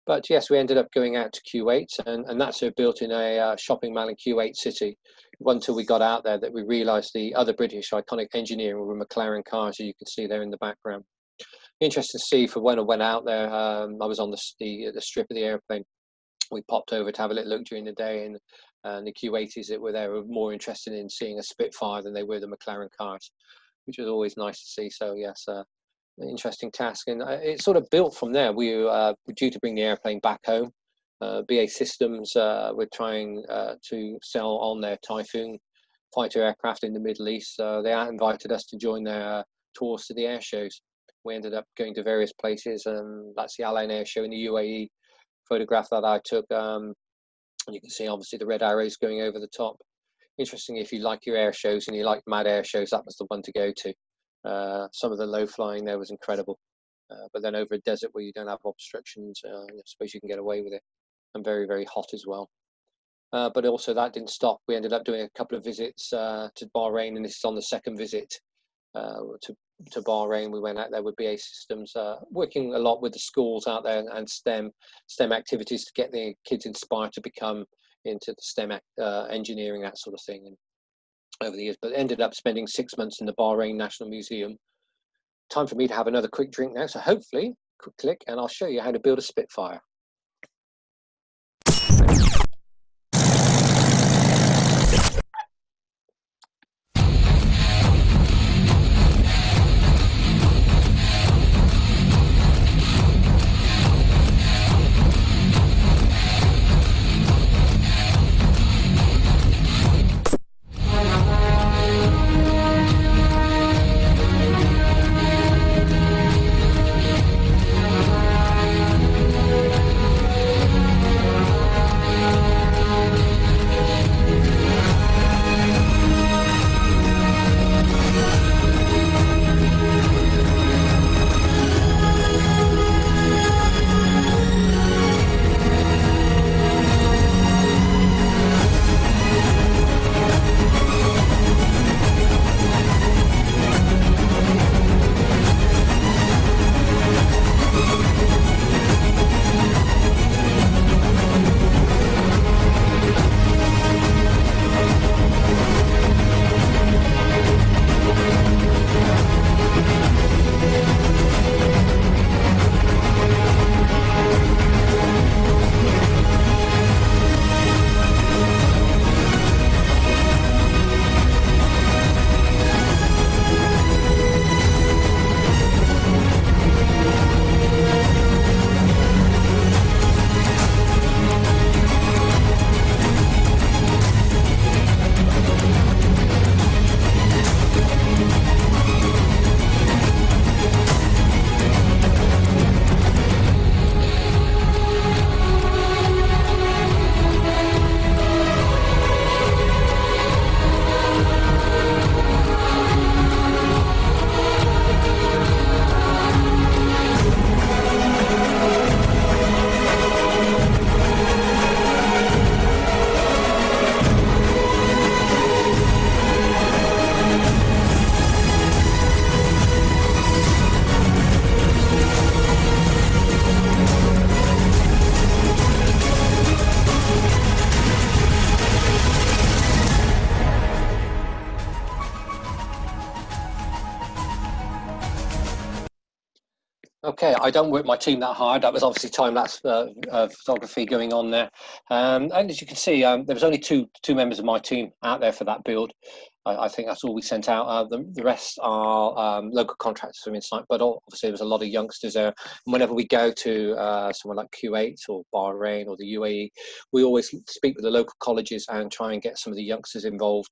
But yes, we ended up going out to Kuwait, and that's her built in a shopping mall in Kuwait City. Until we got out there that we realised the other British iconic engineering were McLaren cars, as you can see there in the background. Interesting to see for when I went out there, I was on the strip of the airplane. We popped over to have a little look during the day, and the Kuwaitis that were there were more interested in seeing a Spitfire than they were the McLaren cars, which was always nice to see. So yes, interesting task, and it sort of built from there. We were due to bring the airplane back home. BA Systems were trying to sell on their Typhoon fighter aircraft in the Middle East. They invited us to join their tours to the air shows. We ended up going to various places, and that's the Al Ain air show in the UAE, photograph that I took. You can see obviously the red arrows going over the top. Interesting, if you like your air shows and you like mad air shows, that was the one to go to. Some of the low flying there was incredible, but then over a desert where you don't have obstructions, I suppose you can get away with it, and very, very hot as well. But also that didn't stop. We ended up doing a couple of visits to Bahrain, and this is on the second visit to Bahrain. We went out there with BA Systems, working a lot with the schools out there and STEM activities to get the kids inspired to become into the STEM engineering, that sort of thing. And over the years, but ended up spending 6 months in the Bahrain National Museum. Time for me to have another quick drink now, so hopefully, quick click, and I'll show you how to build a Spitfire. Okay, I don't work my team that hard. That was obviously time-lapse photography going on there. And as you can see, there was only two members of my team out there for that build. I think that's all we sent out. The rest are local contractors from inside, but obviously there was a lot of youngsters there. And whenever we go to somewhere like Kuwait or Bahrain or the UAE, we always speak with the local colleges and try and get some of the youngsters involved.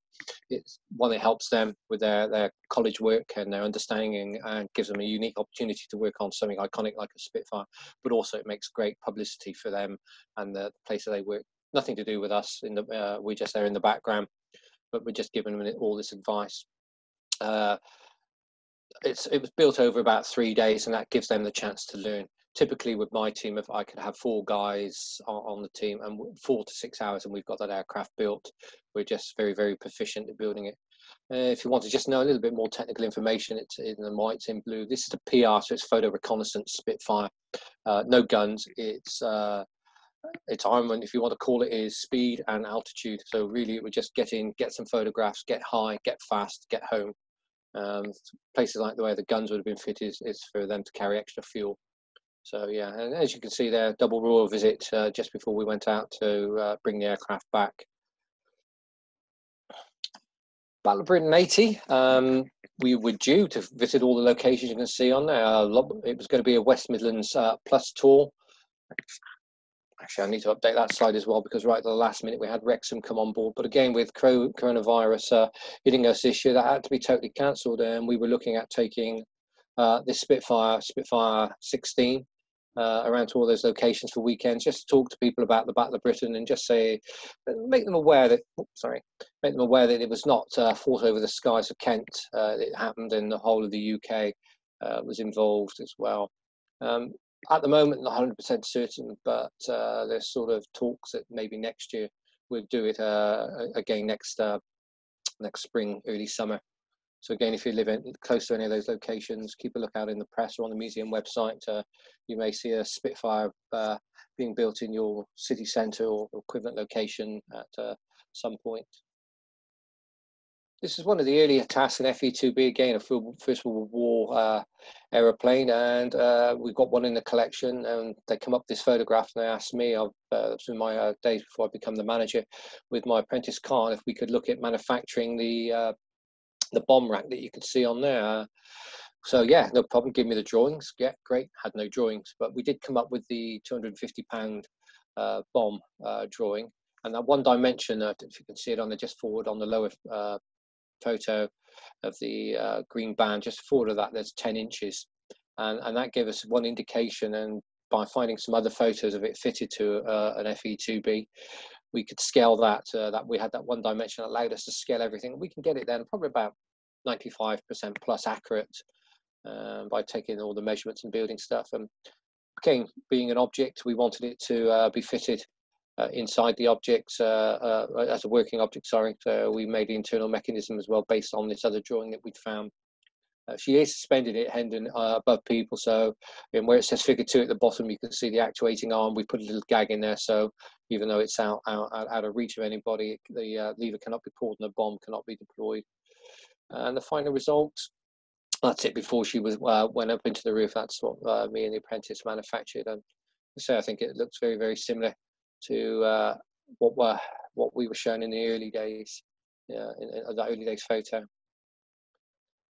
It's one, it helps them with their college work and their understanding, and gives them a unique opportunity to work on something iconic like a Spitfire, but also it makes great publicity for them and the place that they work. Nothing to do with us. In the, we're just there in the background, but we're just giving them all this advice. It was built over about 3 days, and that gives them the chance to learn. Typically with my team, if I could have 4 guys on the team, and 4 to 6 hours, and we've got that aircraft built. We're just very, very proficient at building it. If you want to just know a little bit more technical information, it's in the white, it's in blue. This is the PR, so it's photo reconnaissance Spitfire. No guns, its armament, if you want to call it, is speed and altitude. So really it would just get in, get some photographs, get high, get fast, get home. Places like the way the guns would have been fitted is for them to carry extra fuel. So yeah, and as you can see there, double royal visit just before we went out to bring the aircraft back. Battle of Britain 80, we were due to visit all the locations you can see on there. It was going to be a West Midlands plus tour. Actually, I need to update that slide as well, because right at the last minute we had Wrexham come on board. But again, with coronavirus hitting us this year, that had to be totally cancelled. And we were looking at taking this Spitfire 16, around to all those locations for weekends, just to talk to people about the Battle of Britain and just say, make them aware that it was not fought over the skies of Kent. It happened, and the whole of the UK was involved as well. At the moment, not 100% certain, but there's sort of talks that maybe next year we'll do it again next spring, early summer. So again, if you live close to any of those locations, keep a lookout in the press or on the museum website. You may see a Spitfire being built in your city centre or equivalent location at some point. This is one of the earlier tasks in FE2B, again, a First World War aeroplane, and we've got one in the collection, and they come up with this photograph and they asked me, in my days before I become the manager, with my apprentice Khan, if we could look at manufacturing the bomb rack that you could see on there. So yeah, no problem, give me the drawings. Yeah, great, had no drawings, but we did come up with the 250 pound bomb drawing. And that one dimension, if you can see it on there, just forward on the lower photo of the green band, just forward of that, there's 10 inches. And that gave us one indication, and by finding some other photos of it fitted to an FE2B, we could scale that, that we had that one dimension, allowed us to scale everything. We can get it then probably about 95% plus accurate by taking all the measurements and building stuff. And again, being an object, we wanted it to be fitted inside the objects as a working object, sorry. So we made the internal mechanism as well based on this other drawing that we'd found. She is suspended at Hendon above people, so where it says figure 2 at the bottom, you can see the actuating arm. We put a little gag in there, so even though it's out of reach of anybody, the lever cannot be pulled and the bomb cannot be deployed. And the final result, that's it before she was went up into the roof. That's what me and the apprentice manufactured, and so I think it looks very, very similar to what we were shown in the early days, in that early days photo.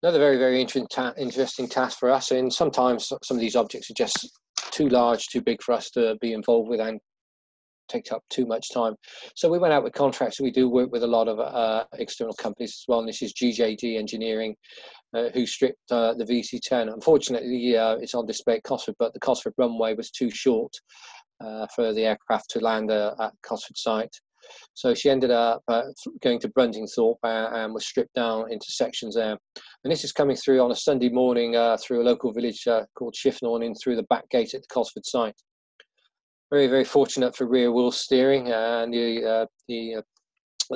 Another very, very interesting task for us, and sometimes some of these objects are just too large, too big for us to be involved with and take up too much time. So we went out with contracts. We do work with a lot of external companies as well, and this is GJD Engineering, who stripped the VC-10. Unfortunately, it's on display at Cosford, but the Cosford runway was too short for the aircraft to land at Cosford site. So she ended up going to Bruntingthorpe and was stripped down into sections there. And this is coming through on a Sunday morning through a local village called Shifnorn, in through the back gate at the Cosford site. Very, very fortunate for rear wheel steering and the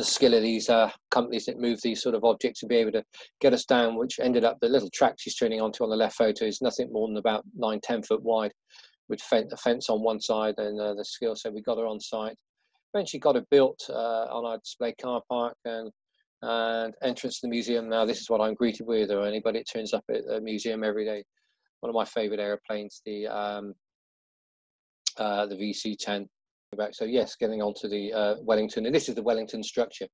skill of these companies that move these sort of objects to be able to get us down, which ended up the little track she's turning onto on the left photo is nothing more than about 9–10 foot wide, with a fence on one side and the skill. So we got her on site. Eventually got it built on our display car park and entrance to the museum. Now, this is what I'm greeted with, or anybody that turns up at the museum every day. one of my favorite airplanes, the VC-10. So yes, getting onto the Wellington, and this is the Wellington structure.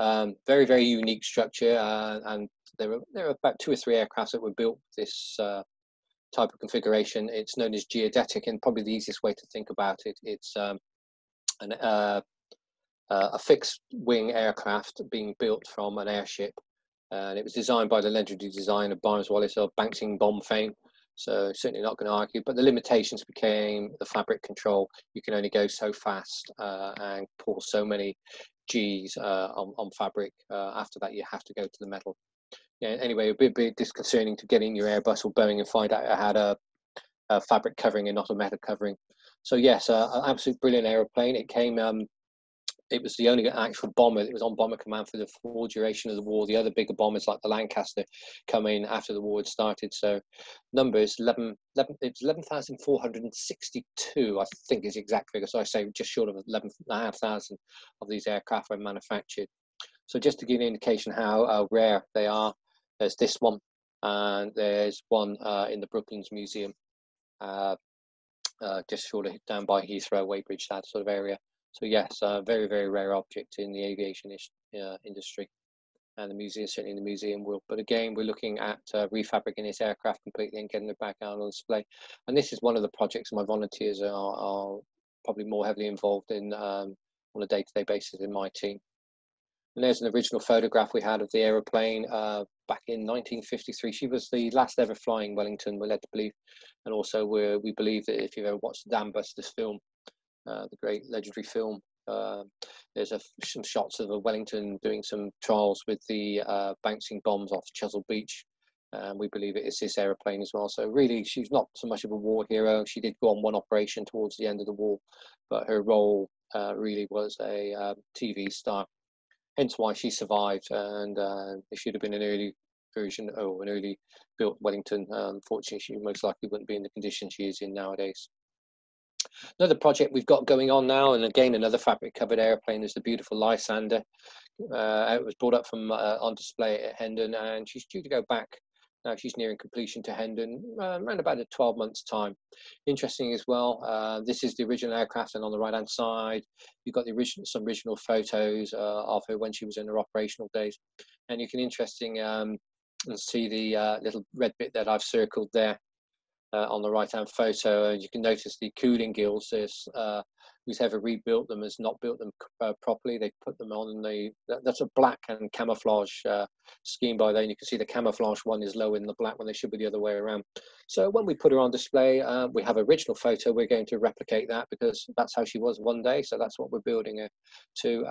Very, very unique structure, and there are about 2 or 3 aircraft that were built this type of configuration. It's known as geodetic, and probably the easiest way to think about it, it's a fixed wing aircraft being built from an airship, and it was designed by the legendary designer Barnes Wallis of Banksing Bomb fame. So certainly not going to argue, but the limitations became the fabric control. You can only go so fast and pour so many G's on fabric. After that, you have to go to the metal. Yeah, anyway, it'd be a bit disconcerting to get in your Airbus or Boeing and find out it had a fabric covering and not a metal covering. So yes, an absolute brilliant aeroplane. It came, it was the only actual bomber that was on bomber command for the full duration of the war. The other bigger bombers like the Lancaster come in after the war had started. So numbers, 11,462, I think is the exact figure. So I say just short of 11,500 of these aircraft were manufactured. So just to give you an indication how rare they are, there's this one, and there's one in the Brooklands Museum, just short of down by Heathrow, Weybridge, that sort of area. So yes, a very, very rare object in the aviation industry, and the museum, certainly in the museum world. But again, we're looking at refabricating this aircraft completely and getting it back out on display. And this is one of the projects my volunteers are probably more heavily involved in on a day-to-day basis in my team. And there's an original photograph we had of the aeroplane back in 1953. She was the last ever flying Wellington, we're led to believe. And also we believe that if you've ever watched the Dan Buster's film, the great legendary film, there's some shots of a Wellington doing some trials with the bouncing bombs off Chesil Beach, and we believe it is this aeroplane as well. So really, she's not so much of a war hero. She did go on one operation towards the end of the war, but her role really was a TV star, hence why she survived. And if she'd have been an early version or an early built Wellington, unfortunately she most likely wouldn't be in the condition she is in nowadays. Another project we've got going on now, and again another fabric covered airplane, is the beautiful Lysander. It was brought up from on display at Hendon, and she's due to go back now. She's nearing completion to Hendon around about a 12 months time. Interesting as well, this is the original aircraft, and on the right hand side you've got the original, some original photos of her when she was in her operational days, and you can interesting see the little red bit that I've circled there. On the right-hand photo, you can notice the cooling gills. Who's ever rebuilt them has not built them properly. They put them on, and that's a black and camouflage scheme by then. You can see the camouflage one is low in the black one. They should be the other way around. So when we put her on display, we have original photo. We're going to replicate that because that's how she was one day. So that's what we're building her to.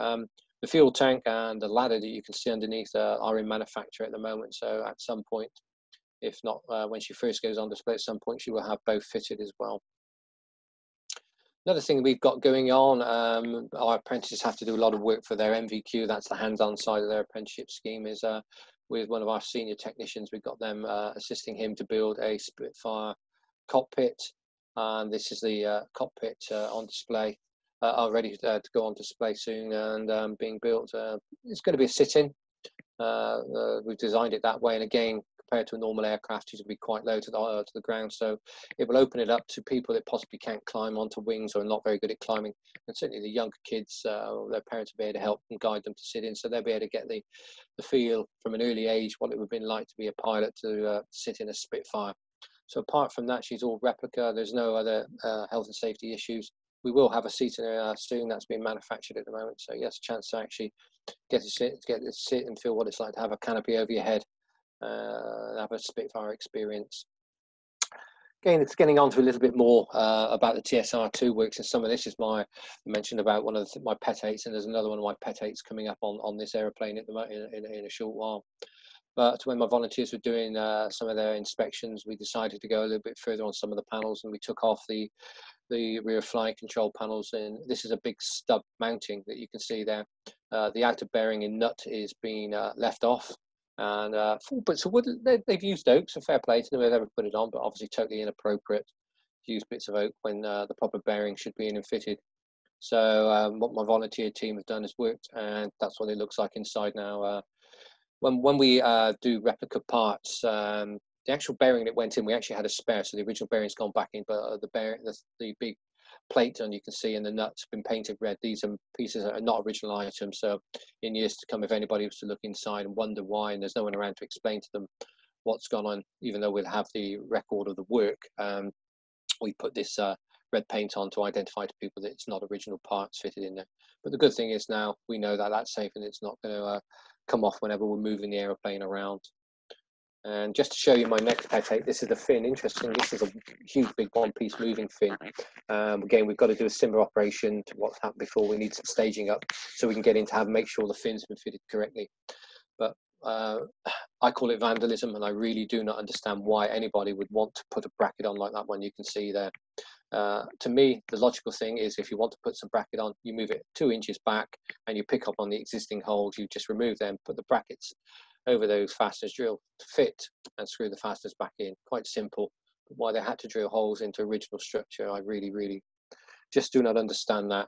The fuel tank and the ladder that you can see underneath are in manufacture at the moment. So at some point, if not when she first goes on display, at some point she will have both fitted as well. Another thing we've got going on, our apprentices have to do a lot of work for their MVQ, that's the hands-on side of their apprenticeship scheme, is with one of our senior technicians. We've got them assisting him to build a Spitfire cockpit, and this is the cockpit on display, already to go on display soon, and being built. It's going to be a sit-in, we've designed it that way, and again, compared to a normal aircraft, she's going to be quite low to the ground, so it will open it up to people that possibly can't climb onto wings or are not very good at climbing, and certainly the younger kids, their parents will be able to help and guide them to sit in, so they'll be able to get the feel from an early age what it would have been like to be a pilot to sit in a Spitfire. So apart from that, she's all replica. There's no other health and safety issues. We will have a seat in her soon. That's being manufactured at the moment, so yes, chance to actually get to sit and feel what it's like to have a canopy over your head. Have a Spitfire experience. Again, it's getting on to a little bit more about the TSR2 works, and some of this is my mentioned about one of my pet hates, and there's another one of my pet hates coming up on this aeroplane at the moment in a short while. But when my volunteers were doing some of their inspections, we decided to go a little bit further on some of the panels, and we took off the rear flight control panels, and this is a big stub mounting that you can see there. The outer bearing and nut is being left off. And but so wood, they've used oak, so fair play to them, they've never put it on, but obviously totally inappropriate to use bits of oak when the proper bearing should be in and fitted. So what my volunteer team have done is worked, and that's what it looks like inside now. When we do replica parts, The actual bearing that went in, we actually had a spare, so the original bearing's gone back in, but the big plate on, you can see, and the nuts have been painted red. These are pieces that are not original items, so in years to come, if anybody was to look inside and wonder why, and there's no one around to explain to them what's gone on, even though we'll have the record of the work, we put this red paint on to identify to people that it's not original parts fitted in there. But the good thing is now we know that that's safe and it's not going to come off whenever we're moving the aeroplane around. And just to show you my next pet, this is the fin. Interestingly, this is a huge big one-piece moving fin. Again, we've got to do a similar operation to what's happened before. We need some staging up so we can get in to have make sure the fin's been fitted correctly. But I call it vandalism, and I really do not understand why anybody would want to put a bracket on like that one you can see there. To me, the logical thing is if you want to put some bracket on, you move it 2 inches back and you pick up on the existing holes. You just remove them, put the brackets over those fasteners, drill to fit and screw the fasteners back in. Quite simple. But why they had to drill holes into original structure, I really just do not understand that.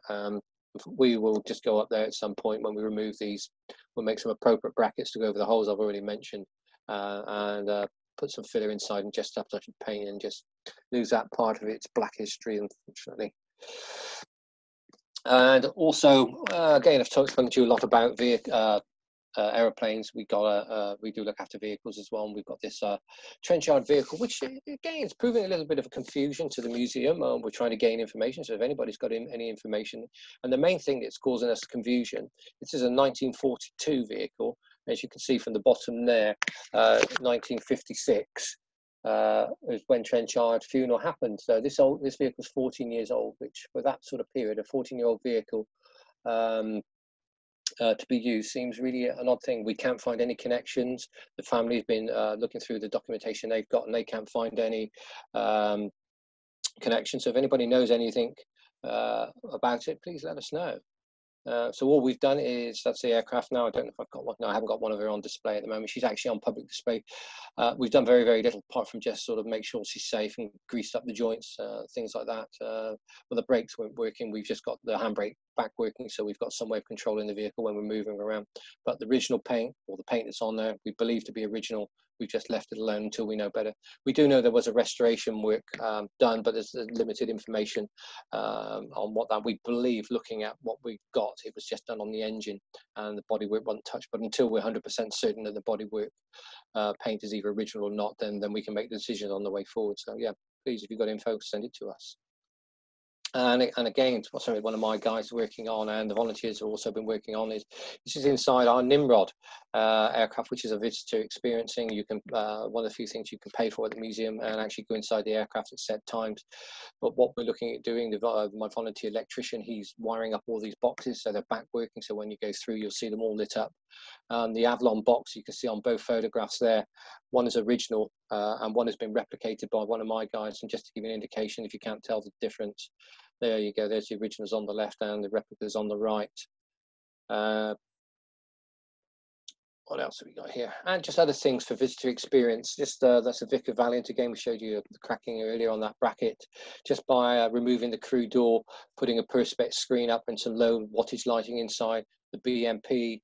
We will just go up there at some point when we remove these. We'll make some appropriate brackets to go over the holes I've already mentioned, and put some filler inside and just have to paint and just lose that part of its black history, unfortunately. And also, again, I've talked to you a lot about aeroplanes. We do look after vehicles as well, and we've got this trench yard vehicle, which again is proving a little bit of a confusion to the museum. We're trying to gain information, so if anybody's got any information, and the main thing that's causing us confusion, this is a 1942 vehicle, as you can see from the bottom there. 1956 is when Trenchard funeral happened, so this vehicle's 14 years old, which for that sort of period, a 14-year-old vehicle to be used seems really an odd thing. We can't find any connections. The family have been looking through the documentation they've got, and they can't find any connections. So if anybody knows anything about it, please let us know. So all we've done is, that's the aircraft now. I don't know if I've got one. No, I haven't got one of her on display at the moment. She's actually on public display. We've done very little, apart from just sort of make sure she's safe and greased up the joints, things like that. Well, the brakes weren't working. We've just got the handbrake back working, so we've got some way of controlling the vehicle when we're moving around. But the original paint, or the paint that's on there, we believe to be original. We've just left it alone until we know better. We do know there was a restoration work done, but there's limited information on what that. We believe, looking at what we've got, it was just done on the engine and the bodywork wasn't touched. But until we're 100% certain that the bodywork paint is either original or not, then we can make the decision on the way forward. So yeah, please, if you've got info, send it to us. And again, one of my guys working on, and the volunteers have also been working on, is this is inside our Nimrod aircraft, which is a visitor experiencing. You can one of the few things you can pay for at the museum, and actually go inside the aircraft at set times. But what we're looking at doing, my volunteer electrician, he's wiring up all these boxes so they're back working. So when you go through, you'll see them all lit up. The Avalon box, you can see on both photographs there, one is original and one has been replicated by one of my guys. And just to give you an indication, if you can't tell the difference, there you go, there's the originals on the left and the replicas on the right. What else have we got here? And just other things for visitor experience. Just that's a Vic of Valiant. Again, we showed you the cracking earlier on that bracket. Just by removing the crew door, putting a perspex screen up and some low wattage lighting inside the BMP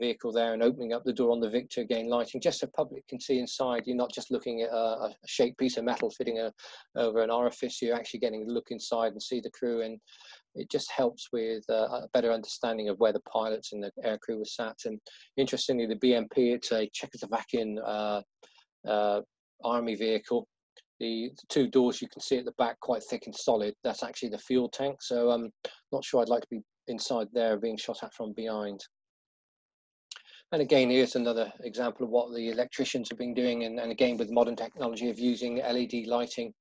vehicle there, and opening up the door on the Victor, again lighting, just so public can see inside. You're not just looking at a shaped piece of metal fitting over an orifice. You're actually getting a look inside and see the crew, and it just helps with a better understanding of where the pilots and the air crew were sat. And interestingly, the BMP, it's a Czechoslovakian army vehicle. The two doors you can see at the back, quite thick and solid, that's actually the fuel tank. So I'm not sure I'd like to be inside there being shot at from behind. And again, here's another example of what the electricians have been doing, and again with modern technology of using LED lighting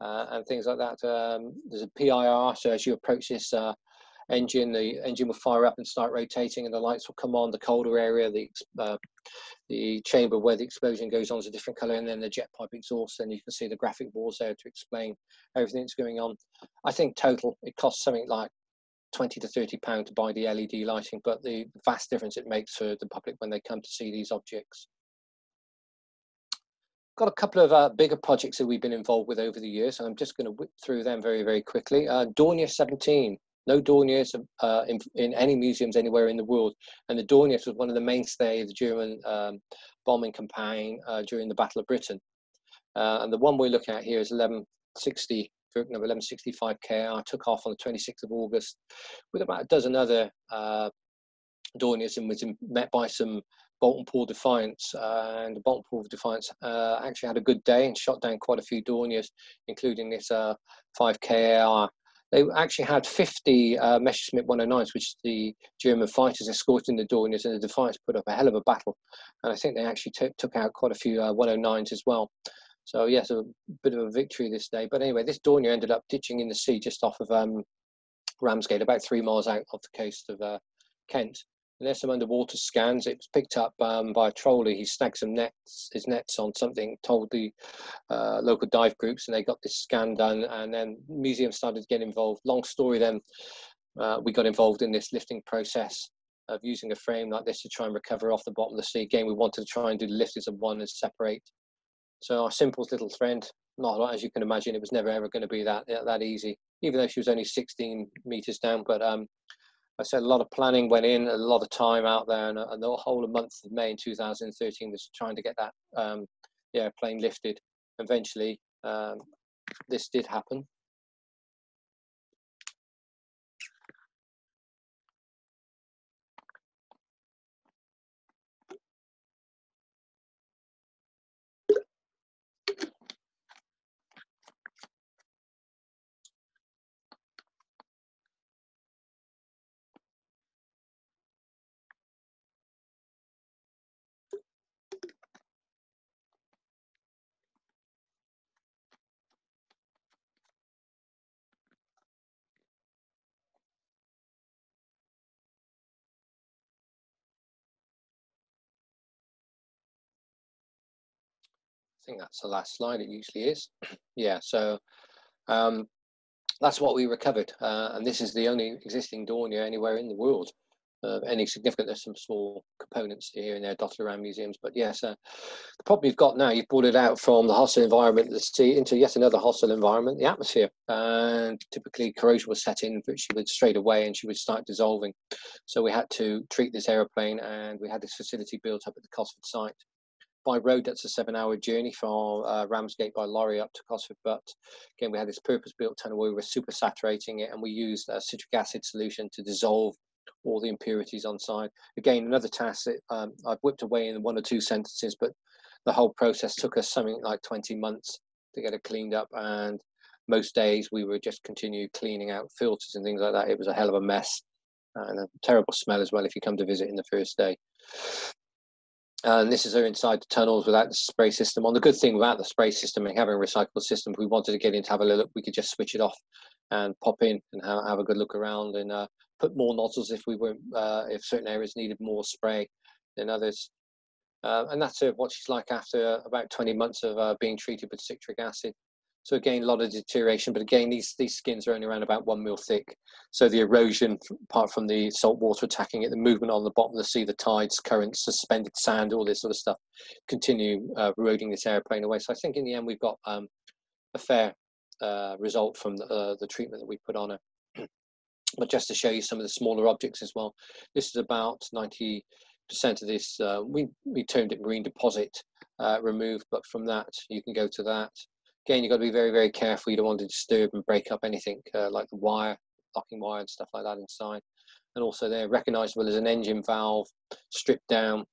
and things like that. There's a PIR, so as you approach this engine, the engine will fire up and start rotating, and the lights will come on. The colder area, the chamber where the explosion goes on is a different colour, and then the jet pipe exhaust, and you can see the graphic walls there to explain everything that's going on. I think total it costs something like £20 to £30 to buy the LED lighting, but the vast difference it makes for the public when they come to see these objects. Got a couple of bigger projects that we've been involved with over the years, and I'm just going to whip through them very quickly. Dornier 17. No Dorniers in any museums anywhere in the world, and the Dorniers was one of the mainstay of the German bombing campaign during the Battle of Britain. And the one we're looking at here is 1160, group number 1165KR, took off on the 26th of August with about a dozen other Dorniers, and was met by some Boulton Paul Defiance, and the Boulton Paul Defiance actually had a good day and shot down quite a few Dorniers, including this 5KAR. They actually had 50 Messerschmitt 109s, which the German fighters escorting the Dorniers, and the Defiance put up a hell of a battle. And I think they actually took out quite a few 109s as well. So yes, a bit of a victory this day. But anyway, this Dornier ended up ditching in the sea just off of Ramsgate, about 3 miles out off the coast of Kent. And there's some underwater scans. It was picked up by a trawler. He snagged some nets, his nets on something, told the local dive groups, and they got this scan done. And then museum started to get involved. Long story then, we got involved in this lifting process of using a frame like this to try and recover off the bottom of the sea. Again, we wanted to try and do the lift as a one and separate. So our simplest little friend, not as you can imagine, it was never ever going to be that easy, even though she was only 16 meters down. But I said a lot of planning went in, a lot of time out there, and the whole month of May in 2013 was trying to get that airplane lifted. Eventually, this did happen. I think that's the last slide, it usually is. Yeah, so that's what we recovered. And this is the only existing Dornier anywhere in the world. Any significant, there's some small components here and there dotted around museums. But yes, the problem you've got now, you've brought it out from the hostile environment of the sea into yet another hostile environment, the atmosphere. And typically corrosion was set in, but she would straight away and she would start dissolving. So we had to treat this aeroplane, and we had this facility built up at the Cosford site. By road, that's a 7-hour journey from Ramsgate by lorry up to Cosford. But again, we had this purpose-built tunnel where we were supersaturating it, and we used a citric acid solution to dissolve all the impurities on side. Again, another task that I've whipped away in one or two sentences, but the whole process took us something like 20 months to get it cleaned up. And most days we would just continue cleaning out filters and things like that. It was a hell of a mess, and a terrible smell as well if you come to visit in the first day. And this is inside the tunnels without the spray system. On the good thing without the spray system and having a recyclable system, if we wanted to get in to have a little look, we could just switch it off and pop in and have a good look around, and put more nozzles if we weren't, if certain areas needed more spray than others. And that's what she's like after about 20 months of being treated with citric acid. So again, a lot of deterioration, but again, these skins are only around about 1 mil thick. So the erosion, apart from the salt water attacking it, the movement on the bottom of the sea, the tides, currents, suspended sand, all this sort of stuff, continue eroding this airplane away. So I think in the end, we've got a fair result from the treatment that we put on her. But just to show you some of the smaller objects as well, this is about 90% of this. We termed it marine deposit removed, but from that, you can go to that. Again, you've got to be very, very careful. You don't want to disturb and break up anything like the wire, locking wire and stuff like that inside. And also they're recognizable as an engine valve, stripped down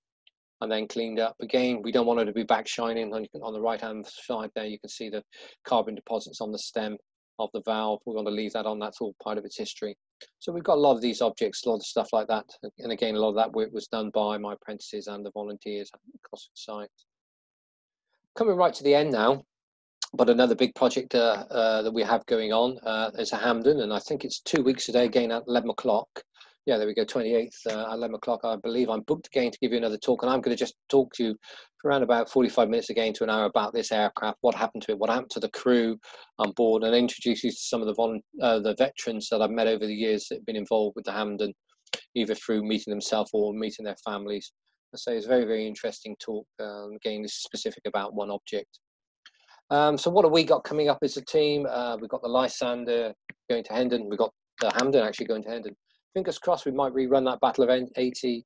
and then cleaned up. Again, we don't want it to be back shining. On the right-hand side there, you can see the carbon deposits on the stem of the valve. We're going to leave that on. That's all part of its history. So we've got a lot of these objects, a lot of stuff like that. And again, a lot of that work was done by my apprentices and the volunteers across the site. Coming right to the end now. But another big project that we have going on is a Hampden, and I think it's 2 weeks today, again at 11 o'clock. Yeah, there we go, 28th at 11 o'clock. I believe I'm booked again to give you another talk, and I'm going to just talk to you for around about 45 minutes again to an hour about this aircraft, what happened to it, what happened to the crew on board, and introduce you to some of the veterans that I've met over the years that have been involved with the Hampden, either through meeting themselves or meeting their families. So it's a very, very interesting talk. Again, this is specific about one object. So what have we got coming up as a team? We've got the Lysander going to Hendon. We've got the Hampden actually going to Hendon. Fingers crossed we might rerun that Battle of 80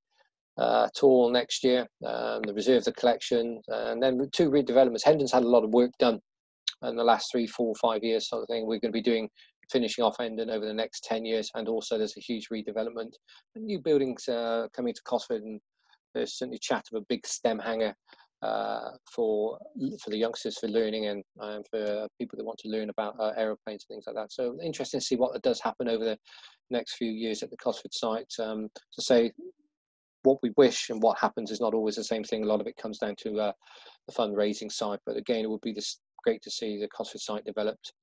at all next year, the reserve, the collection, and then two redevelopments. Hendon's had a lot of work done in the last 3, 4, 5 years sort of thing. We're going to be doing, finishing off Hendon over the next 10 years, and also there's a huge redevelopment and new buildings coming to Cosford, and there's certainly chat of a big STEM hangar for the youngsters, for learning, and for people that want to learn about aeroplanes and things like that. So interesting to see what does happen over the next few years at the Cosford site. To say what we wish and what happens is not always the same thing. A lot of it comes down to the fundraising side, but again, it would be this great to see the Cosford site developed,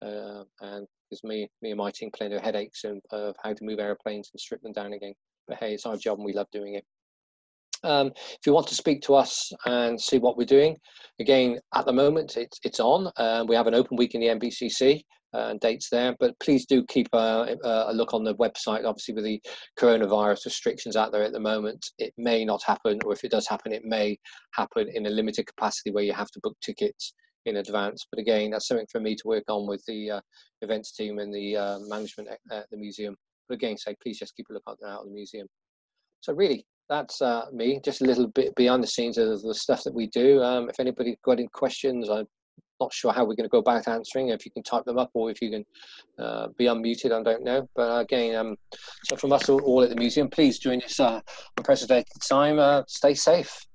and because me and my team plenty of headaches of how to move aeroplanes and strip them down again. But hey, it's our job and we love doing it. If you want to speak to us and see what we're doing, again, at the moment it's on. We have an open week in the MBCC and dates there, but please do keep a look on the website. Obviously, with the coronavirus restrictions out there at the moment, it may not happen, or if it does happen, it may happen in a limited capacity where you have to book tickets in advance. But again, that's something for me to work on with the events team and the management at the museum. But again, so please just keep a look out at the museum. So really, that's me, just a little bit behind the scenes of the stuff that we do. If anybody's got any questions, I'm not sure how we're going to go about answering. If you can type them up, or if you can be unmuted, I don't know. But again, so from us all at the museum, please, during this unprecedented time, stay safe.